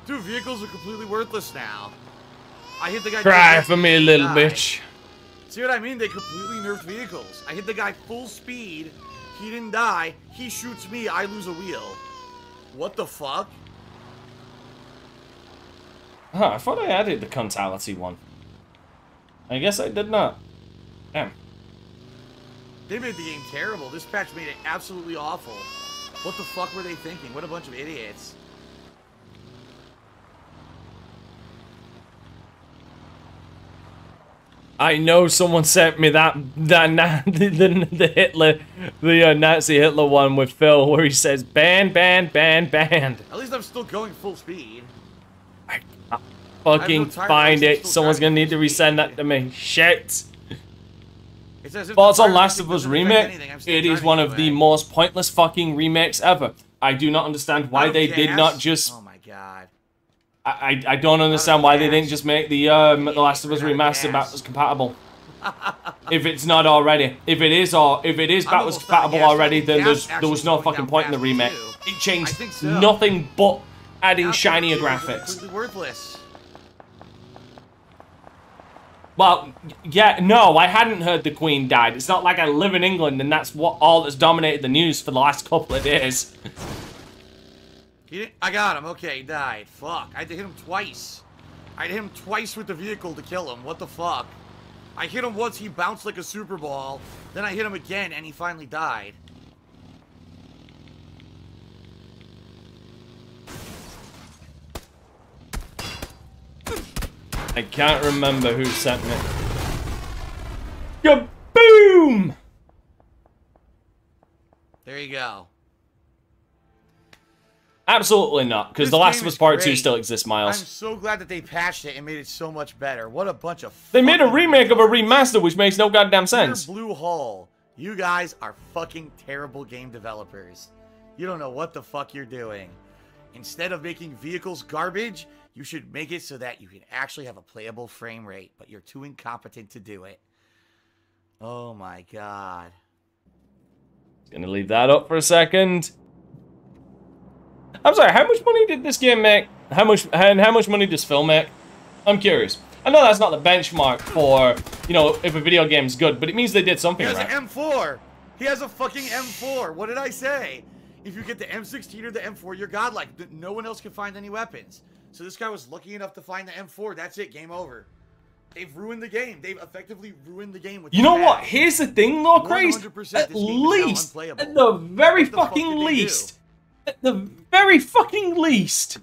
Dude, vehicles are completely worthless now. I hit the guy. Cry for me, little bitch. See what I mean? They completely nerfed vehicles. I hit the guy full speed. He didn't die. He shoots me. I lose a wheel. What the fuck? Huh, I thought I added the cuntality one. I guess I did not. Damn. They made the game terrible. This patch made it absolutely awful. What the fuck were they thinking? What a bunch of idiots. I know someone sent me that that the, the, the Hitler, the uh, Nazi Hitler one with Phil, where he says ban, ban, ban, ban. At least I'm still going full speed. I can't fucking find it. Someone's gonna need to resend that to me. Shit. Forza Last of Us remake. It is one of the most pointless fucking remakes ever. I do not understand why they did not just. Oh my god. I, I don't understand why they didn't just make the um, The Last of Us remastered backwards compatible. If it's not already, if it is or if it is backwards compatible already, then there's, there was no fucking point in the remake. It changed nothing but adding shinier graphics. Worthless. Well, yeah, no, I hadn't heard the Queen died. It's not like I live in England and that's what all that's dominated the news for the last couple of days. He didn't, I got him. Okay, he died. Fuck. I had to hit him twice. I hit him twice with the vehicle to kill him. What the fuck? I hit him once, he bounced like a super ball. Then I hit him again, and he finally died. I can't remember who sent me. Kaboom! There you go. Absolutely not, because The Last of Us Part two still exists, Miles. I'm so glad that they patched it and made it so much better. What a bunch of They made a remake of a remaster, which makes no goddamn sense. Blue Hole, you guys are fucking terrible game developers. You don't know what the fuck you're doing. Instead of making vehicles garbage, you should make it so that you can actually have a playable frame rate, but you're too incompetent to do it. Oh my god. Gonna leave that up for a second. I'm sorry, how much money did this game make? How much, and how much money does film make? I'm curious. I know that's not the benchmark for, you know, if a video game's good, but it means they did something right. He has an M four! He has a fucking M four! What did I say? If you get the M sixteen or the M four, you're godlike. No one else can find any weapons. So this guy was lucky enough to find the M four. That's it, game over. They've ruined the game. They've effectively ruined the game with You know what? Here's the thing, though, Crazy. At least, at the very fucking least. At the very fucking least,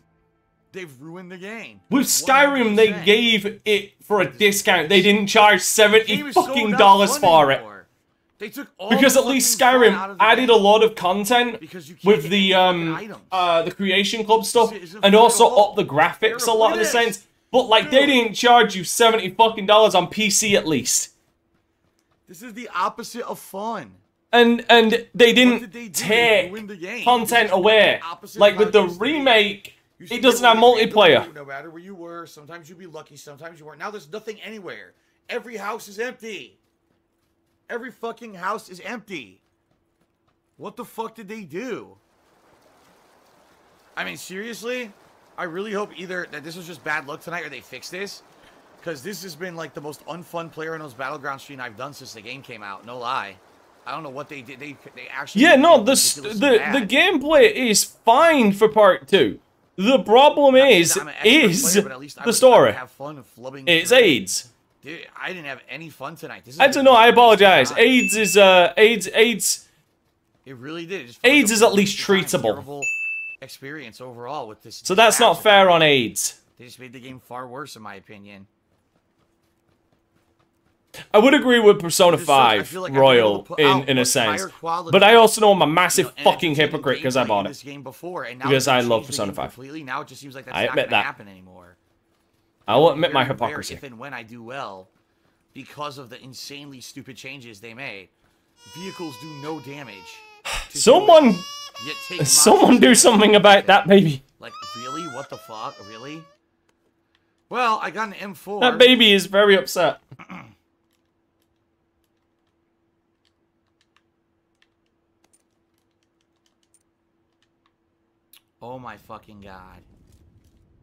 they've ruined the game. With Skyrim, they gave it for a discount. They didn't charge seventy fucking dollars for it. They took all because at least Skyrim added a lot of content with the um uh the creation club stuff, and also up the graphics a lot of the sense. But like, they didn't charge you seventy fucking dollars on P C at least. This is the opposite of fun. And and they didn't they take they content away. Like with the remake, it doesn't have multiplayer. No matter where you were, sometimes you'd be lucky, sometimes you weren't. Now there's nothing anywhere. Every house is empty. Every fucking house is empty. What the fuck did they do? I mean, seriously? I really hope either that this was just bad luck tonight or they fixed this. Because this has been like the most unfun PlayerUnknown's Battlegrounds stream I've done since the game came out. No lie. I don't know what they did. They, they actually. Yeah, no, this, the the gameplay is fine for part two. The problem is is the story. It's AIDS. Dude, I didn't have any fun tonight. This is I don't know. I apologize. Time. AIDS is uh, AIDS, AIDS. It really did. It AIDS like is at least treatable. Experience overall with this. So that's disaster. Not fair on AIDS. They just made the game far worse, in my opinion. I would agree with Persona five like Royal in in a sense, but I also know I'm a massive you know, fucking hypocrite because I bought it. This game before, and now because I love Persona five. Completely. Now it just seems like that's I not admit that. Happen anymore. I will admit my hypocrisy. If and when I do well, because of the insanely stupid changes they made, vehicles do no damage. Someone, yet someone do something about that, baby. Like really? What the fuck? Really? Well, I got an M four. That baby is very upset. Oh my fucking god.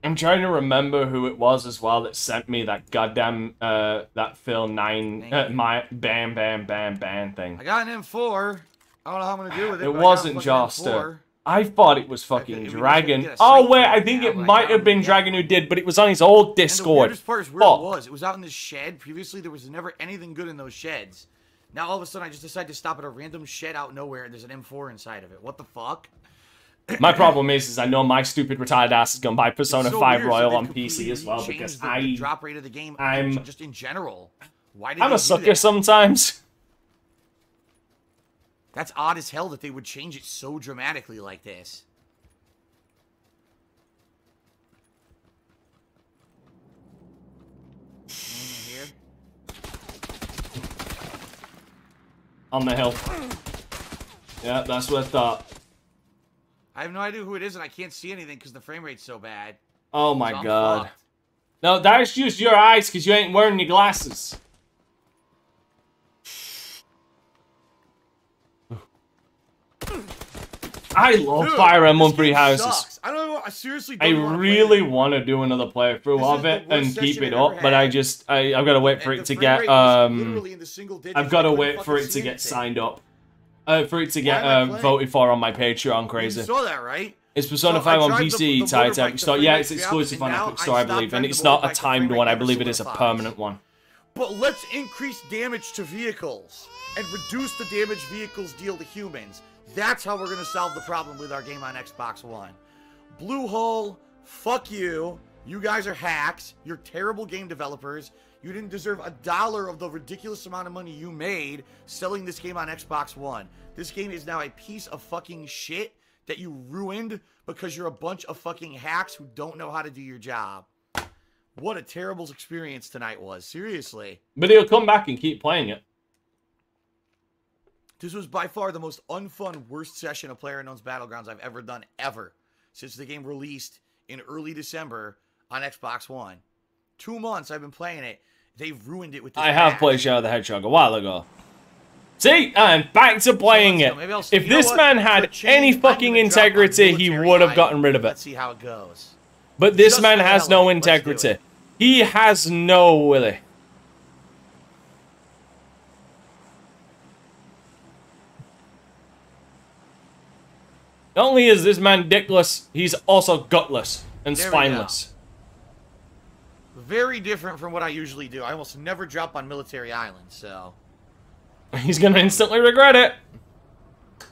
I'm trying to remember who it was as well that sent me that goddamn, uh, that Phil nine, uh, my bam, bam, bam, bam thing. I got an M four. I don't know how I'm gonna do with it. It wasn't Joster. I thought it was fucking Dragon. Oh wait, I think it might have been Dragon who did, but it was on his old Discord. And the weirdest part is where it was. It was out in this shed. Previously, there was never anything good in those sheds. Now all of a sudden, I just decided to stop at a random shed out nowhere, and there's an M four inside of it. What the fuck? My problem is, is I know my stupid retired ass is gonna buy Persona so five Royal so on P C as well because the, I the drop rate of the game. I'm just in general. Why did I'm a sucker that? Sometimes. That's odd as hell that they would change it so dramatically like this. Here. On the hill. Yeah, that's what I thought. I have no idea who it is, and I can't see anything because the frame rate's so bad. Oh my god. Fucked. No, that's just your eyes because you ain't wearing your glasses. I love Dude, Fire Emblem Three Houses. Sucks. I don't know. I seriously don't I want really want to do another playthrough of it and keep it up, but I just, I, I've got to wait for it to get, um, I've got to wait for it to get signed up. Uh, for it to get um, voted for on my Patreon, Crazy. You saw that, right? It's Persona so five on P C, tied to Epic Store. Yeah, it's exclusive on Epic Store, I believe. And it's not a timed one. I believe it is a permanent one. But let's increase damage to vehicles and reduce the damage vehicles deal to humans. That's how we're going to solve the problem with our game on Xbox One. Blue Hole, fuck you. You guys are hacks. You're terrible game developers. You didn't deserve a dollar of the ridiculous amount of money you made selling this game on Xbox One. This game is now a piece of fucking shit that you ruined because you're a bunch of fucking hacks who don't know how to do your job. What a terrible experience tonight was. Seriously. But he'll come back and keep playing it. This was by far the most unfun, worst session of PlayerUnknown's Battlegrounds I've ever done, ever. Since the game released in early December on Xbox One. Two months I've been playing it. They've ruined it with this I have act. Played Shadow the Hedgehog a while ago. See? I'm back to playing it. Maybe I'll see. If you this man had any fucking integrity, he would have gotten rid of it. Let's see how it goes. But this Just man has no it. Integrity. He has no willy. Not only is this man dickless, he's also gutless and there spineless. Very different from what I usually do. I almost never drop on Military Island, so... He's gonna instantly regret it.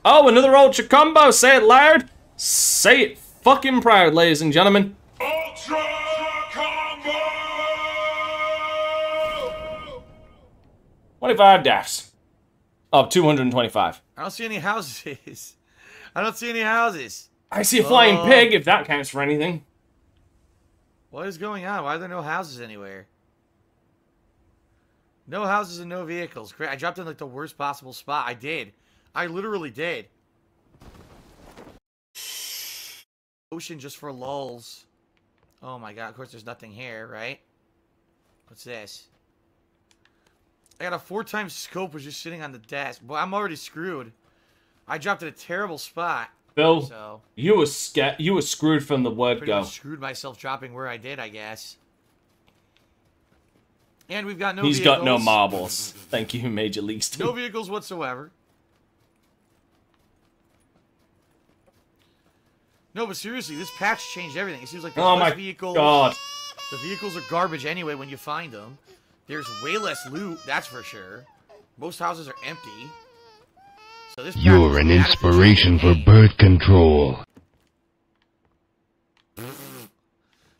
Oh, another Ultra Combo! Say it loud! Say it fucking proud, ladies and gentlemen. Ultra Combo! twenty-five deaths. Oh, two hundred twenty-five. I don't see any houses. I don't see any houses. I see a flying uh... pig, if that counts for anything. What is going on? Why are there no houses anywhere? No houses and no vehicles. Great. I dropped in like the worst possible spot. I did. I literally did. Ocean just for lulls. Oh my god. Of course there's nothing here, right? What's this? I got a four times scope was just sitting on the desk. Well, I'm already screwed. I dropped in a terrible spot. Bill, so, you were sca you were screwed from the word go. Screwed myself dropping where I did, I guess. And we've got no. He's vehicles. Got no marbles. Thank you, Major League Steve. No vehicles whatsoever. No, but seriously, this patch changed everything. It seems like the oh my vehicles, god, the vehicles are garbage anyway when you find them. There's way less loot, that's for sure. Most houses are empty. So this You're an inspiration for birth control.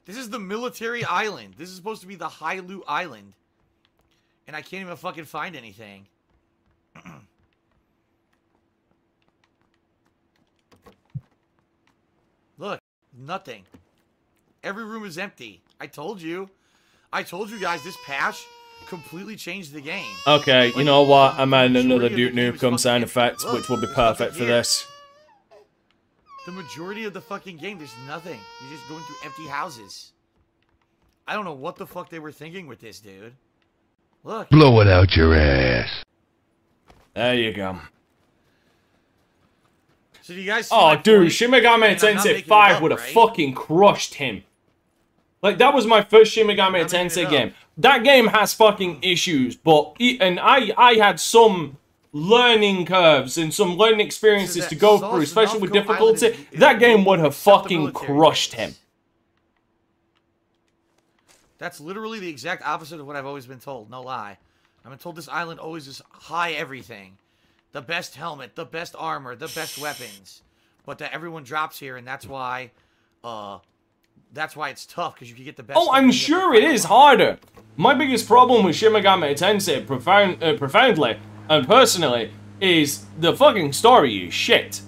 This is the military island. This is supposed to be the high loot island. And I can't even fucking find anything. Look, nothing. Every room is empty. I told you. I told you guys this patch completely changed the game. Okay, you know what? I'm adding another Duke Nukem sound effect, which will be perfect for this. The majority of the fucking game, there's nothing. You're just going through empty houses. I don't know what the fuck they were thinking with this, dude. Look. Blow it out your ass. There you go. So do you guys see oh, dude, Shin Megami Tensei five would have right? fucking crushed him. Like, that was my first Shin Megami Tensei game. That game has fucking issues, but... And I, I had some learning curves and some learning experiences so to go through, especially with difficulty. Is, is that game would have fucking crushed him. That's literally the exact opposite of what I've always been told, no lie. I've been told this island always is high everything. The best helmet, the best armor, the best weapons. But that everyone drops here, and that's why... Uh... That's why it's tough, because you can get the best... Oh, I'm sure it is harder! My biggest problem with Shin Megami Tensei, profound, uh, profoundly, and personally, is the fucking story is shit.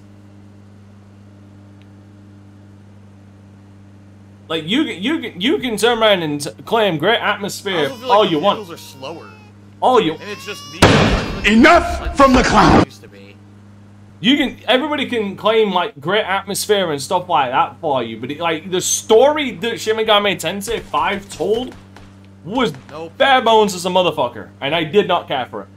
Like, you, you, you can turn around and claim great atmosphere like all you want. Are slower. All you... And it's just ENOUGH FROM THE CLOWNS! You can, everybody can claim, like, great atmosphere and stuff like that for you, but, it, like, the story that Shin Megami Tensei five told was nope. bare bones as a motherfucker, and I did not care for it.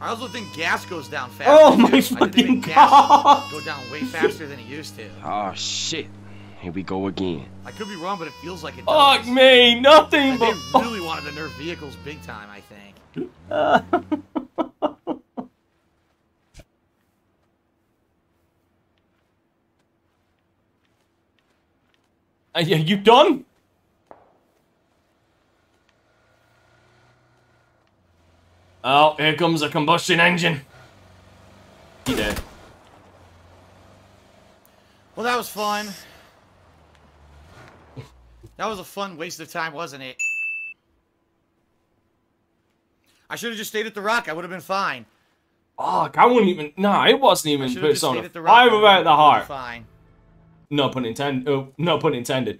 I also think gas goes down fast. Oh, my fucking I think God! Gas go down way faster than it used to. Oh, shit. Here we go again. I could be wrong, but it feels like it does. Fuck me, nothing and but... They really wanted to nerf vehicles big time, I think. Uh... Are you done? Oh, here comes a combustion engine. He dead. Well, that was fun. That was a fun waste of time, wasn't it? I should have just stayed at the Rock. I would have been fine. Oh, I wouldn't even... Nah, it wasn't even Persona five about the heart. Fine. No pun intended. Oh, no pun intended.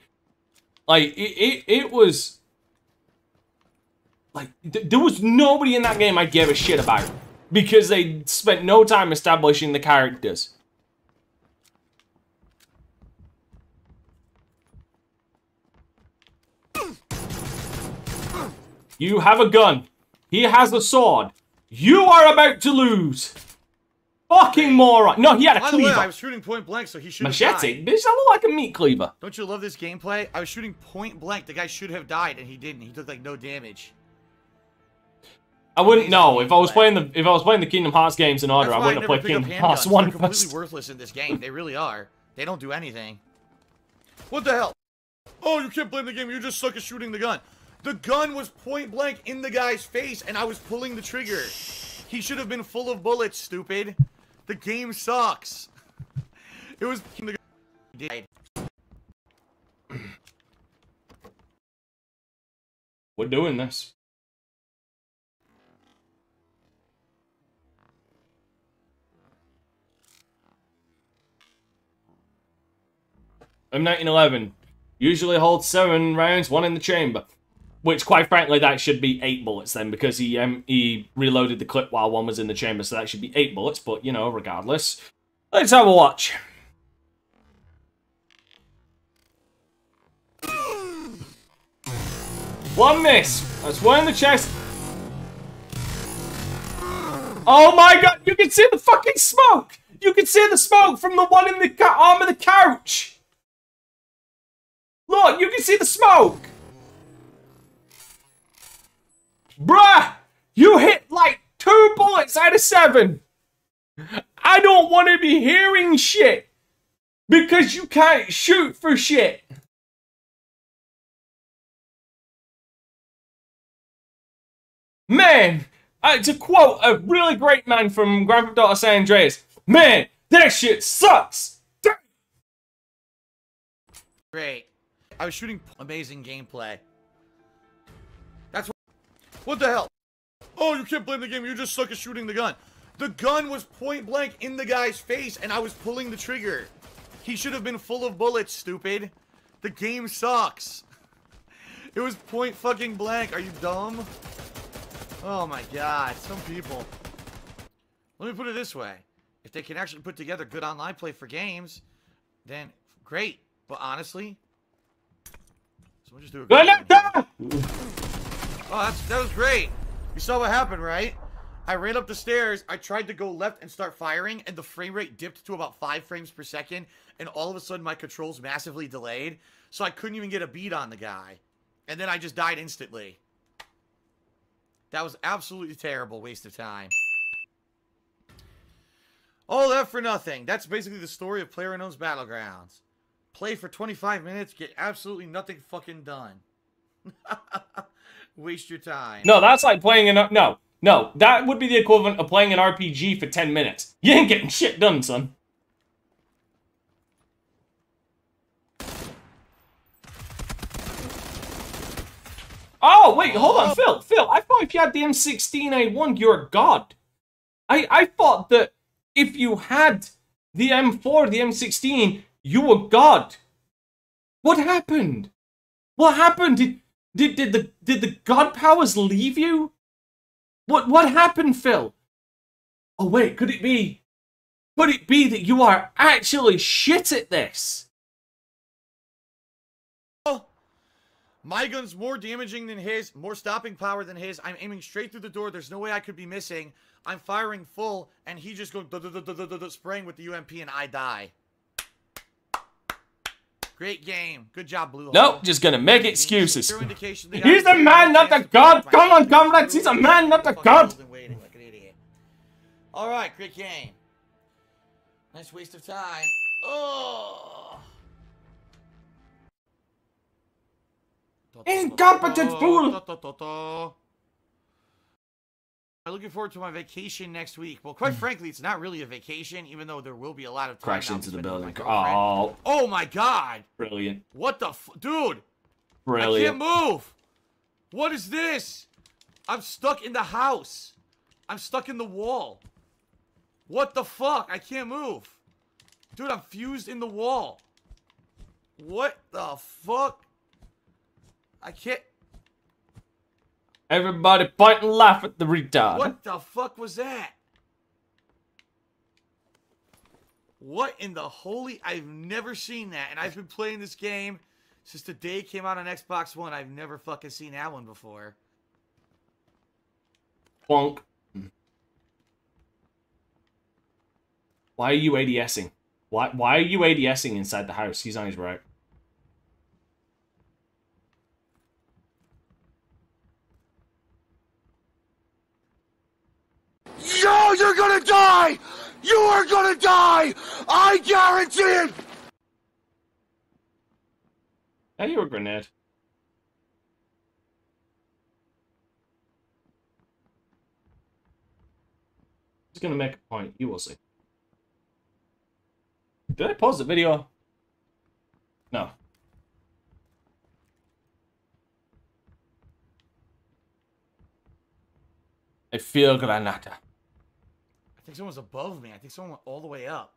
Like it, it, it was. Like th there was nobody in that game I gave a shit about because they spent no time establishing the characters. You have a gun. He has a sword. You are about to lose. Fucking moron! No, he had a By cleaver. By the way, I was shooting point blank, so he should have died. Machete? Bitch, I look like a meat cleaver. Don't you love this gameplay? I was shooting point blank. The guy should have died, and he didn't. He took like no damage. I wouldn't know if I was playing the if I was playing the Kingdom Hearts games in order. I wouldn't have played Kingdom Hearts one. They're completely worthless in this game. They really are. They don't do anything. What the hell? Oh, you can't blame the game. You just suck at shooting the gun. The gun was point blank in the guy's face, and I was pulling the trigger. He should have been full of bullets, stupid. The game sucks. It was the guy died. We're doing this. M nineteen eleven usually holds seven rounds, one in the chamber. Which, quite frankly, that should be eight bullets then, because he um, he reloaded the clip while one was in the chamber, so that should be eight bullets, but, you know, regardless. Let's have a watch. One miss. That's one in the chest. Oh my god, you can see the fucking smoke! You can see the smoke from the one in the arm of the couch! Look, you can see the smoke! Bruh, you hit like two bullets out of seven. I don't want to be hearing shit because you can't shoot for shit. Man, uh, to quote a really great man from Grand Theft Auto San Andreas, man, that shit sucks! Damn. Great. I was shooting amazing gameplay. That's what- What the hell? Oh, you can't blame the game, you just suck at shooting the gun. The gun was point blank in the guy's face and I was pulling the trigger. He should have been full of bullets, stupid. The game sucks. It was point fucking blank. Are you dumb? Oh my god, some people. Let me put it this way. If they can actually put together good online play for games, then great. But honestly, someone just do it. Oh, that's, that was great. You saw what happened, right? I ran up the stairs, I tried to go left and start firing, and the frame rate dipped to about five frames per second, and all of a sudden my controls massively delayed, so I couldn't even get a beat on the guy. And then I just died instantly. That was absolutely terrible, waste of time. All that for nothing. That's basically the story of PlayerUnknown's Battlegrounds. Play for twenty-five minutes, get absolutely nothing fucking done. Waste your time. No, that's like playing an... No. No, that would be the equivalent of playing an R P G for ten minutes. You ain't getting shit done, son. Oh, wait, hold on, Phil. Phil, I thought if you had the M sixteen A one, you're a god. I, I thought that if you had the M four, the M sixteen, you were god. What happened? What happened? Did, did, did, the, did the god powers leave you? What what happened, Phil? Oh wait, could it be could it be that you are actually shit at this? Oh, my gun's more damaging than his, more stopping power than his. I'm aiming straight through the door. There's no way I could be missing. I'm firing full, and he just goes spraying with the U M P, and I die. Great game. Good job, Blue Hole. Nope, just gonna make excuses. He's a man, not a god. Come on, comrades. He's a man, not a god. All right, great game. Nice waste of time. Oh. Incompetent fool. I'm looking forward to my vacation next week. Well, quite frankly, it's not really a vacation, even though there will be a lot of time. Crash into the building. Oh. Oh my god. Brilliant. What the f- Dude. Brilliant. I can't move. What is this? I'm stuck in the house. I'm stuck in the wall. What the fuck? I can't move. Dude, I'm fused in the wall. What the fuck? I can't- Everybody point and laugh at the retard. What the fuck was that? What in the holy... I've never seen that. And I've been playing this game since the day it came out on Xbox One. I've never fucking seen that one before. Bonk. Why are you ADSing? Why, why are you ADSing inside the house? He's on his right. Yo, you're gonna die! You are gonna die! I guarantee it! How do you a grenade? He's gonna make a point, you will see. Did I pause the video? No. I feel granada. I think someone's above me. I think someone went all the way up.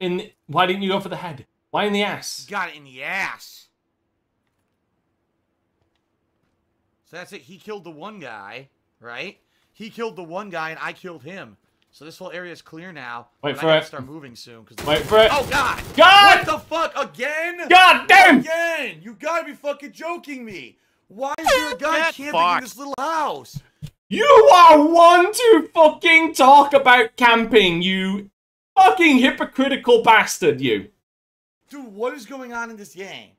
In the, why didn't you go for the head? Why in the ass? You got it in the ass. So that's it. He killed the one guy, right? He killed the one guy, and I killed him. So this whole area is clear now. Wait for I it. Start moving soon. Wait for it. Oh god! God! What the fuck again? God damn! Again! You gotta be fucking joking me! Why is there a guy that camping fuck. in this little house? You are one to fucking talk about camping, you fucking hypocritical bastard, you. Dude, what is going on in this game?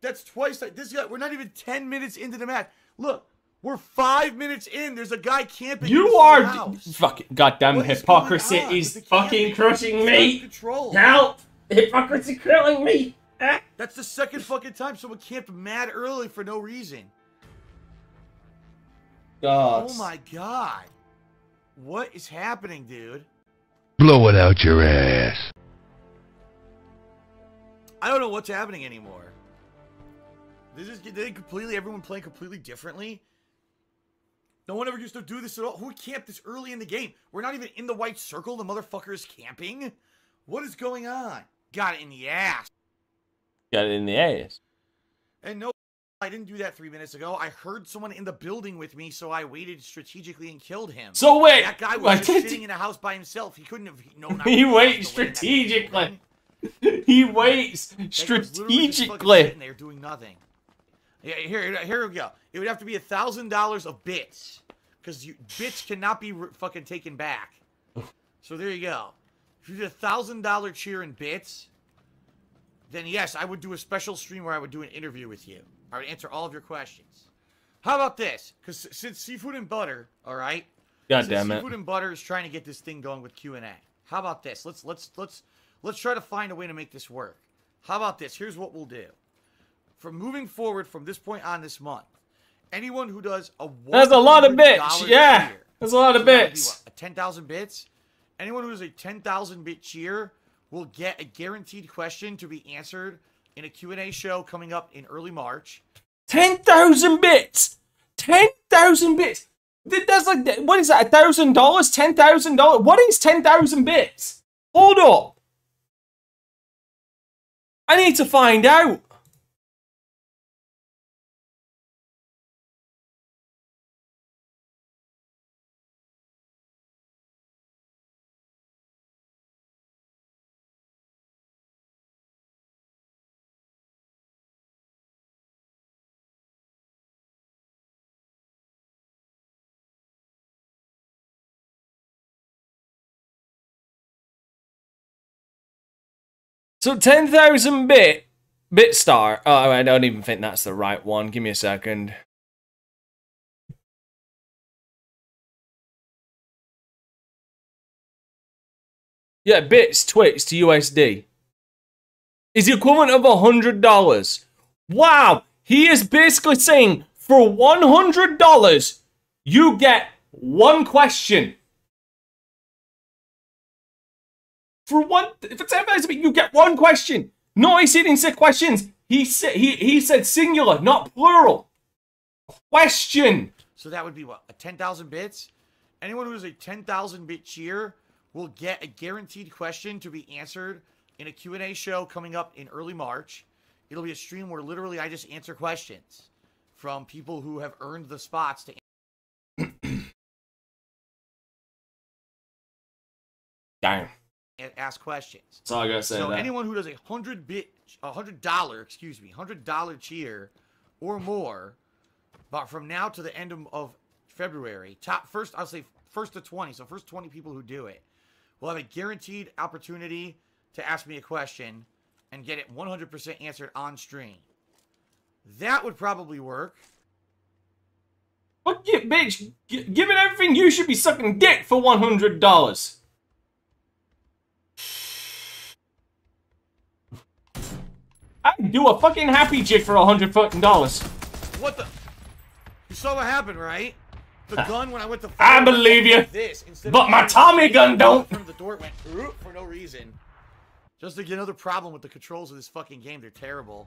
That's twice. That, this guy. We're not even ten minutes into the match. Look. We're five minutes in. There's a guy camping. You are house. fucking goddamn hypocrisy is fucking crushing me. Help! Hypocrisy killing me! Ah. That's the second fucking time someone camped mad early for no reason. God. Oh my god. What is happening, dude? Blow it out your ass. I don't know what's happening anymore. This is they completely everyone playing completely differently. No one ever used to do this at all. Who camped this early in the game? We're not even in the white circle. The motherfucker is camping. What is going on? Got it in the ass. Got it in the ass. And no, I didn't do that three minutes ago. I heard someone in the building with me, so I waited strategically and killed him. So wait, that guy was just sitting in a house by himself. He couldn't have known. He waits strategically. He waits strategically. They're doing nothing. Yeah, here, here we go. It would have to be a thousand dollars of bits, because you bits cannot be fucking taken back. So there you go. If you did a thousand dollar cheer in bits, then yes, I would do a special stream where I would do an interview with you. I would answer all of your questions. How about this? Because since Seafood and Butter, all right. God damn it. Seafood and Butter is trying to get this thing going with Q and A. How about this? Let's let's let's let's try to find a way to make this work. How about this? Here's what we'll do. From moving forward from this point on this month, anyone who does a that's a lot of bits. Yeah, cheer, that's a lot of so bits. What, a ten thousand bits. Anyone who does a ten thousand bit cheer will get a guaranteed question to be answered in a Q and A show coming up in early March. ten thousand bits! ten thousand bits! That's like, what is that, a thousand dollars? ten thousand dollars? What is ten thousand bits? Hold up! I need to find out! So ten thousand bit, bit star. Oh, I don't even think that's the right one. Give me a second. Yeah, bits, Twix to U S D. Is the equivalent of one hundred dollars. Wow, he is basically saying for one hundred dollars, you get one question. For one, for ten thousand, you get one question. No, he said in six questions. He said he he said singular, not plural. Question. So that would be what, a ten thousand bits. Anyone who is a ten thousand bit cheer will get a guaranteed question to be answered in a Q and A show coming up in early March. It'll be a stream where literally I just answer questions from people who have earned the spots to. Damn. And ask questions. That's all I gotta say. So that. Anyone who does a hundred bit, a hundred dollar, excuse me, hundred dollar cheer, or more, but from now to the end of, of February, top first, I'll say first to twenty. So first twenty people who do it will have a guaranteed opportunity to ask me a question and get it one hundred percent answered on stream. That would probably work. Fuck you, bitch! G given everything, you should be sucking dick for one hundred dollars. I can do a fucking happy jig for a hundred fucking dollars. What the? You saw what happened, right? The gun when I went to. I believe you. This, but my Tommy gun don't. From the door it went for no reason. Just to get another problem with the controls of this fucking game. They're terrible.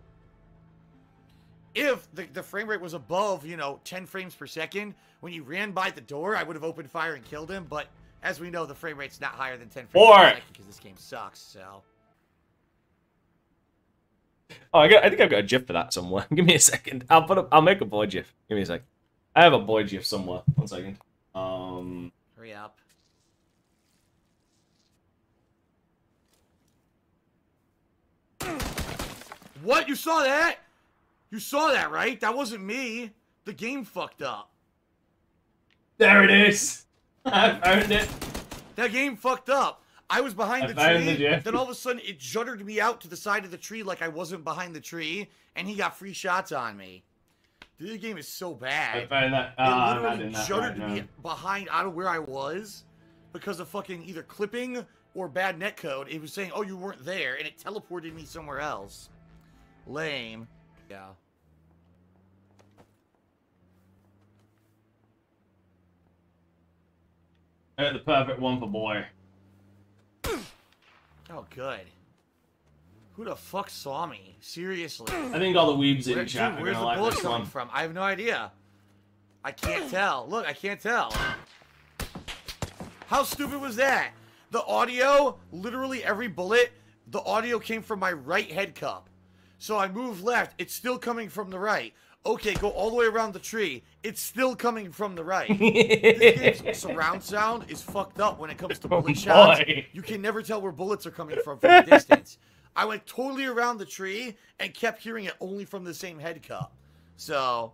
If the the frame rate was above, you know, ten frames per second, when you ran by the door, I would have opened fire and killed him. But as we know, the frame rate's not higher than ten frames or... per second because this game sucks. So. Oh, I, got, I think I've got a GIF for that somewhere. Give me a second. I'll put up. I'll make a boy GIF. Give me a sec. I have a boy GIF somewhere. One second. Um. Hurry up. What? You saw that? You saw that, right? That wasn't me. The game fucked up. There it is. I found it. That game fucked up. I was behind the tree, then all of a sudden it juddered me out to the side of the tree like I wasn't behind the tree, and he got free shots on me. This game is so bad. That, uh, it literally juddered right, no. me behind out of where I was because of fucking either clipping or bad netcode, it was saying, oh, you weren't there, and it teleported me somewhere else. Lame. Yeah. I got the perfect one for boy. Oh, good. Who the fuck saw me? Seriously. I think all the weebs in chat are gonna like this one. Where's the bullet coming from? I have no idea. I can't tell. Look, I can't tell. How stupid was that? The audio, literally every bullet, the audio came from my right head cup. So I move left, it's still coming from the right. Okay, go all the way around the tree, it's still coming from the right. This game's surround sound is fucked up when it comes to bullet oh shots. You can never tell where bullets are coming from from a distance. I went totally around the tree and kept hearing it only from the same head cup. So,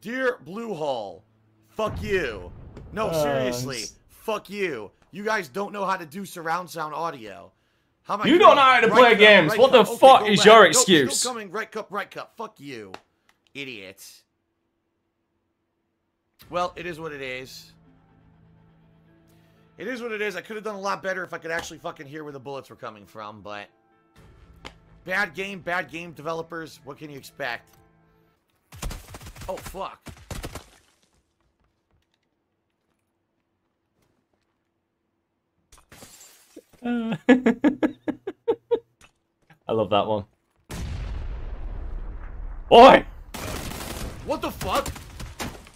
dear Blue Hole, fuck you. No, uh, seriously, fuck you. You guys don't know how to do surround sound audio. How am I you don't know how to right play cup, games. Right what cup. the okay, fuck is back. your excuse? Nope, still coming, right cup, right cup. Fuck you, idiots. Well, it is what it is. It is what it is. I could have done a lot better if I could actually fucking hear where the bullets were coming from, but... Bad game, bad game developers. What can you expect? Oh, fuck. Uh. I love that one. Oi! What the fuck?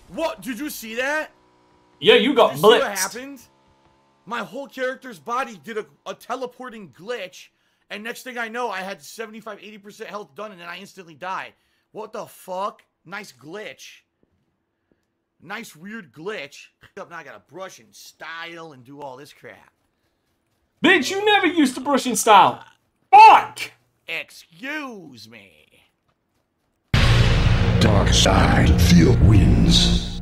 What? Did you see that? Yeah, you got blitzed. Did you see what happened? My whole character's body did a, a teleporting glitch, and next thing I know, I had seventy-five, eighty percent health done, and then I instantly died. What the fuck? Nice glitch. Nice weird glitch. Now I gotta brush and style and do all this crap. Bitch, you never used to brush and style. Fuck! Excuse me. Dark side field wins.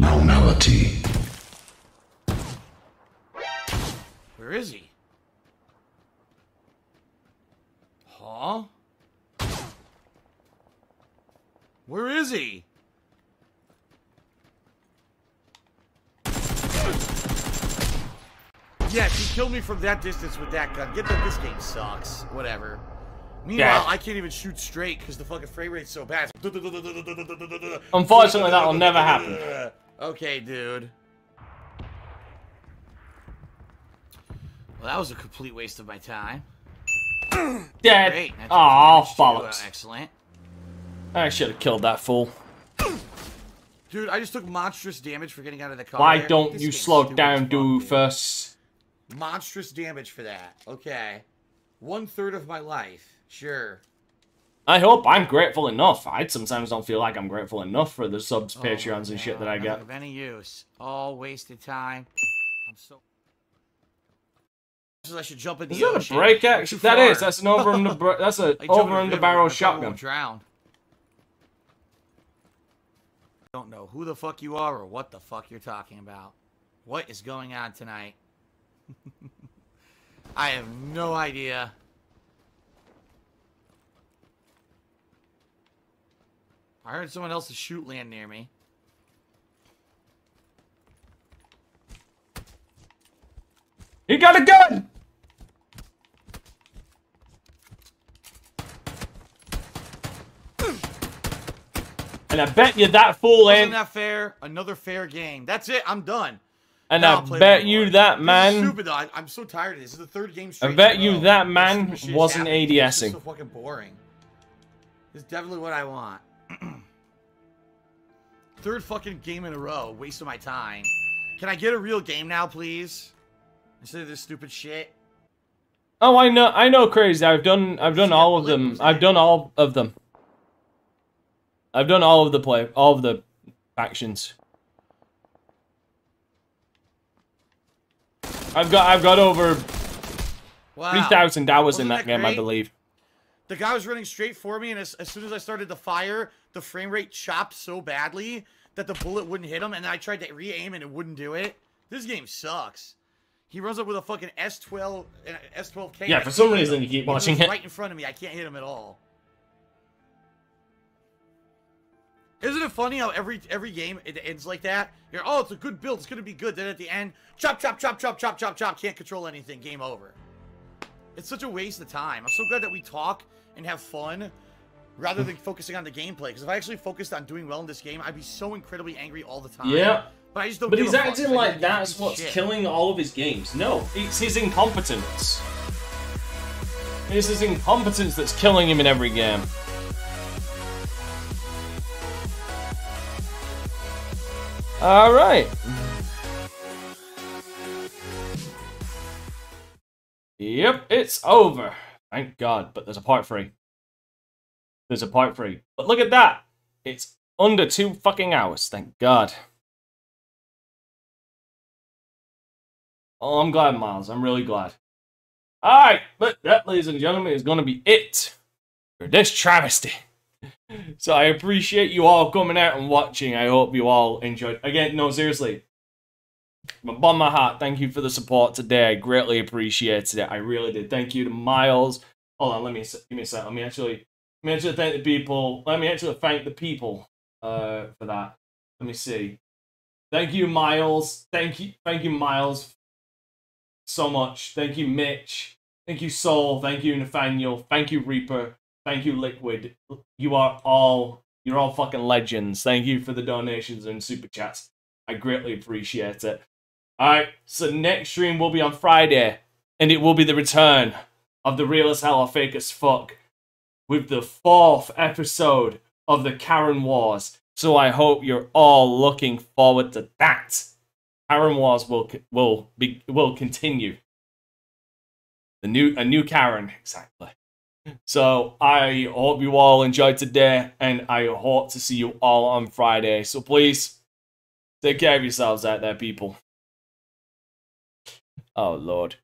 Normality. Where is he? Huh? Where is he? Yes, he killed me from that distance with that gun. Get that this game sucks. Whatever. Meanwhile, yeah. I can't even shoot straight because the fucking frame rate's so bad. Unfortunately, that'll never happen. Okay, dude. Well, that was a complete waste of my time. Dead. Great. Aw, bollocks. Uh, excellent. I should have killed that fool. Dude, I just took monstrous damage for getting out of the car. Why don't you slow down, doofus? Monstrous damage for that. Okay. One third of my life. Sure. I hope I'm grateful enough. I sometimes don't feel like I'm grateful enough for the subs, oh, Patreons, and shit that I get. Of any use. All wasted time. I'm so... I should jump in the is that ocean. a break action? That far. is. That's an over in the, that's a over in the barrel shotgun. I drown. I don't know who the fuck you are or what the fuck you're talking about. What is going on tonight? I have no idea. I heard someone else's shoot land near me. He got a gun! And I bet you that fool ain't. Wasn't that fair? Another fair game. That's it. I'm done. And no, I bet you that man. Stupid, I, I'm so tired of this. This is the third game straight. I bet you that man this, this wasn't ADSing. This is so fucking boring. This is definitely what I want. Third fucking game in a row. Waste of my time. Can I get a real game now, please? Instead of this stupid shit. Oh, I know. I know, Crazy. I've done. I've done all of them. I've done all of them. I've done all of the play. All of the actions. I've got I've got over wow. three thousand hours in that, that game, great? I believe. The guy was running straight for me, and as, as soon as I started to fire, the frame rate chopped so badly that the bullet wouldn't hit him, and I tried to re-aim, and it wouldn't do it. This game sucks. He runs up with a fucking S twelve, an S twelve K. Yeah, for some reason you keep watching it. Right in front of me, I can't hit him at all. Isn't it funny how every every game it ends like that? You're, oh, it's a good build, it's gonna be good. Then at the end, chop, chop, chop, chop, chop, chop, chop. Can't control anything. Game over. It's such a waste of time. I'm so glad that we talk and have fun rather than focusing on the gameplay. Because if I actually focused on doing well in this game, I'd be so incredibly angry all the time. Yeah. But I just don't. But he's acting like that's what's killing all of his games. No, it's his incompetence. It's his incompetence that's killing him in every game. All right. Yep, it's over. Thank God. But there's a part three. There's a part three. But look at that. It's under two fucking hours. Thank God. Oh, I'm glad, Miles. I'm really glad. All right. But that, ladies and gentlemen, is going to be it for this travesty. So I appreciate you all coming out and watching. I hope you all enjoyed. Again, no, seriously. From the bottom of my heart, thank you for the support today. I greatly appreciated it. I really did. Thank you to Miles. Hold on, let me give me a sec. Let me actually let me actually thank the people. Let me actually thank the people uh for that. Let me see. Thank you, Miles. Thank you, thank you, Miles. So much. Thank you, Mitch. Thank you, Soul. Thank you, Nathaniel. Thank you, Reaper. Thank you, Liquid. You are all, you're all fucking legends. Thank you for the donations and super chats. I greatly appreciate it. Alright, so next stream will be on Friday, and it will be the return of the Real as Hell or Fake as Fuck with the fourth episode of the Karen Wars. So I hope you're all looking forward to that. Karen Wars will will be will continue. The new a new Karen, exactly. So I hope you all enjoyed today, and I hope to see you all on Friday. So please take care of yourselves out there, people. Oh Lord.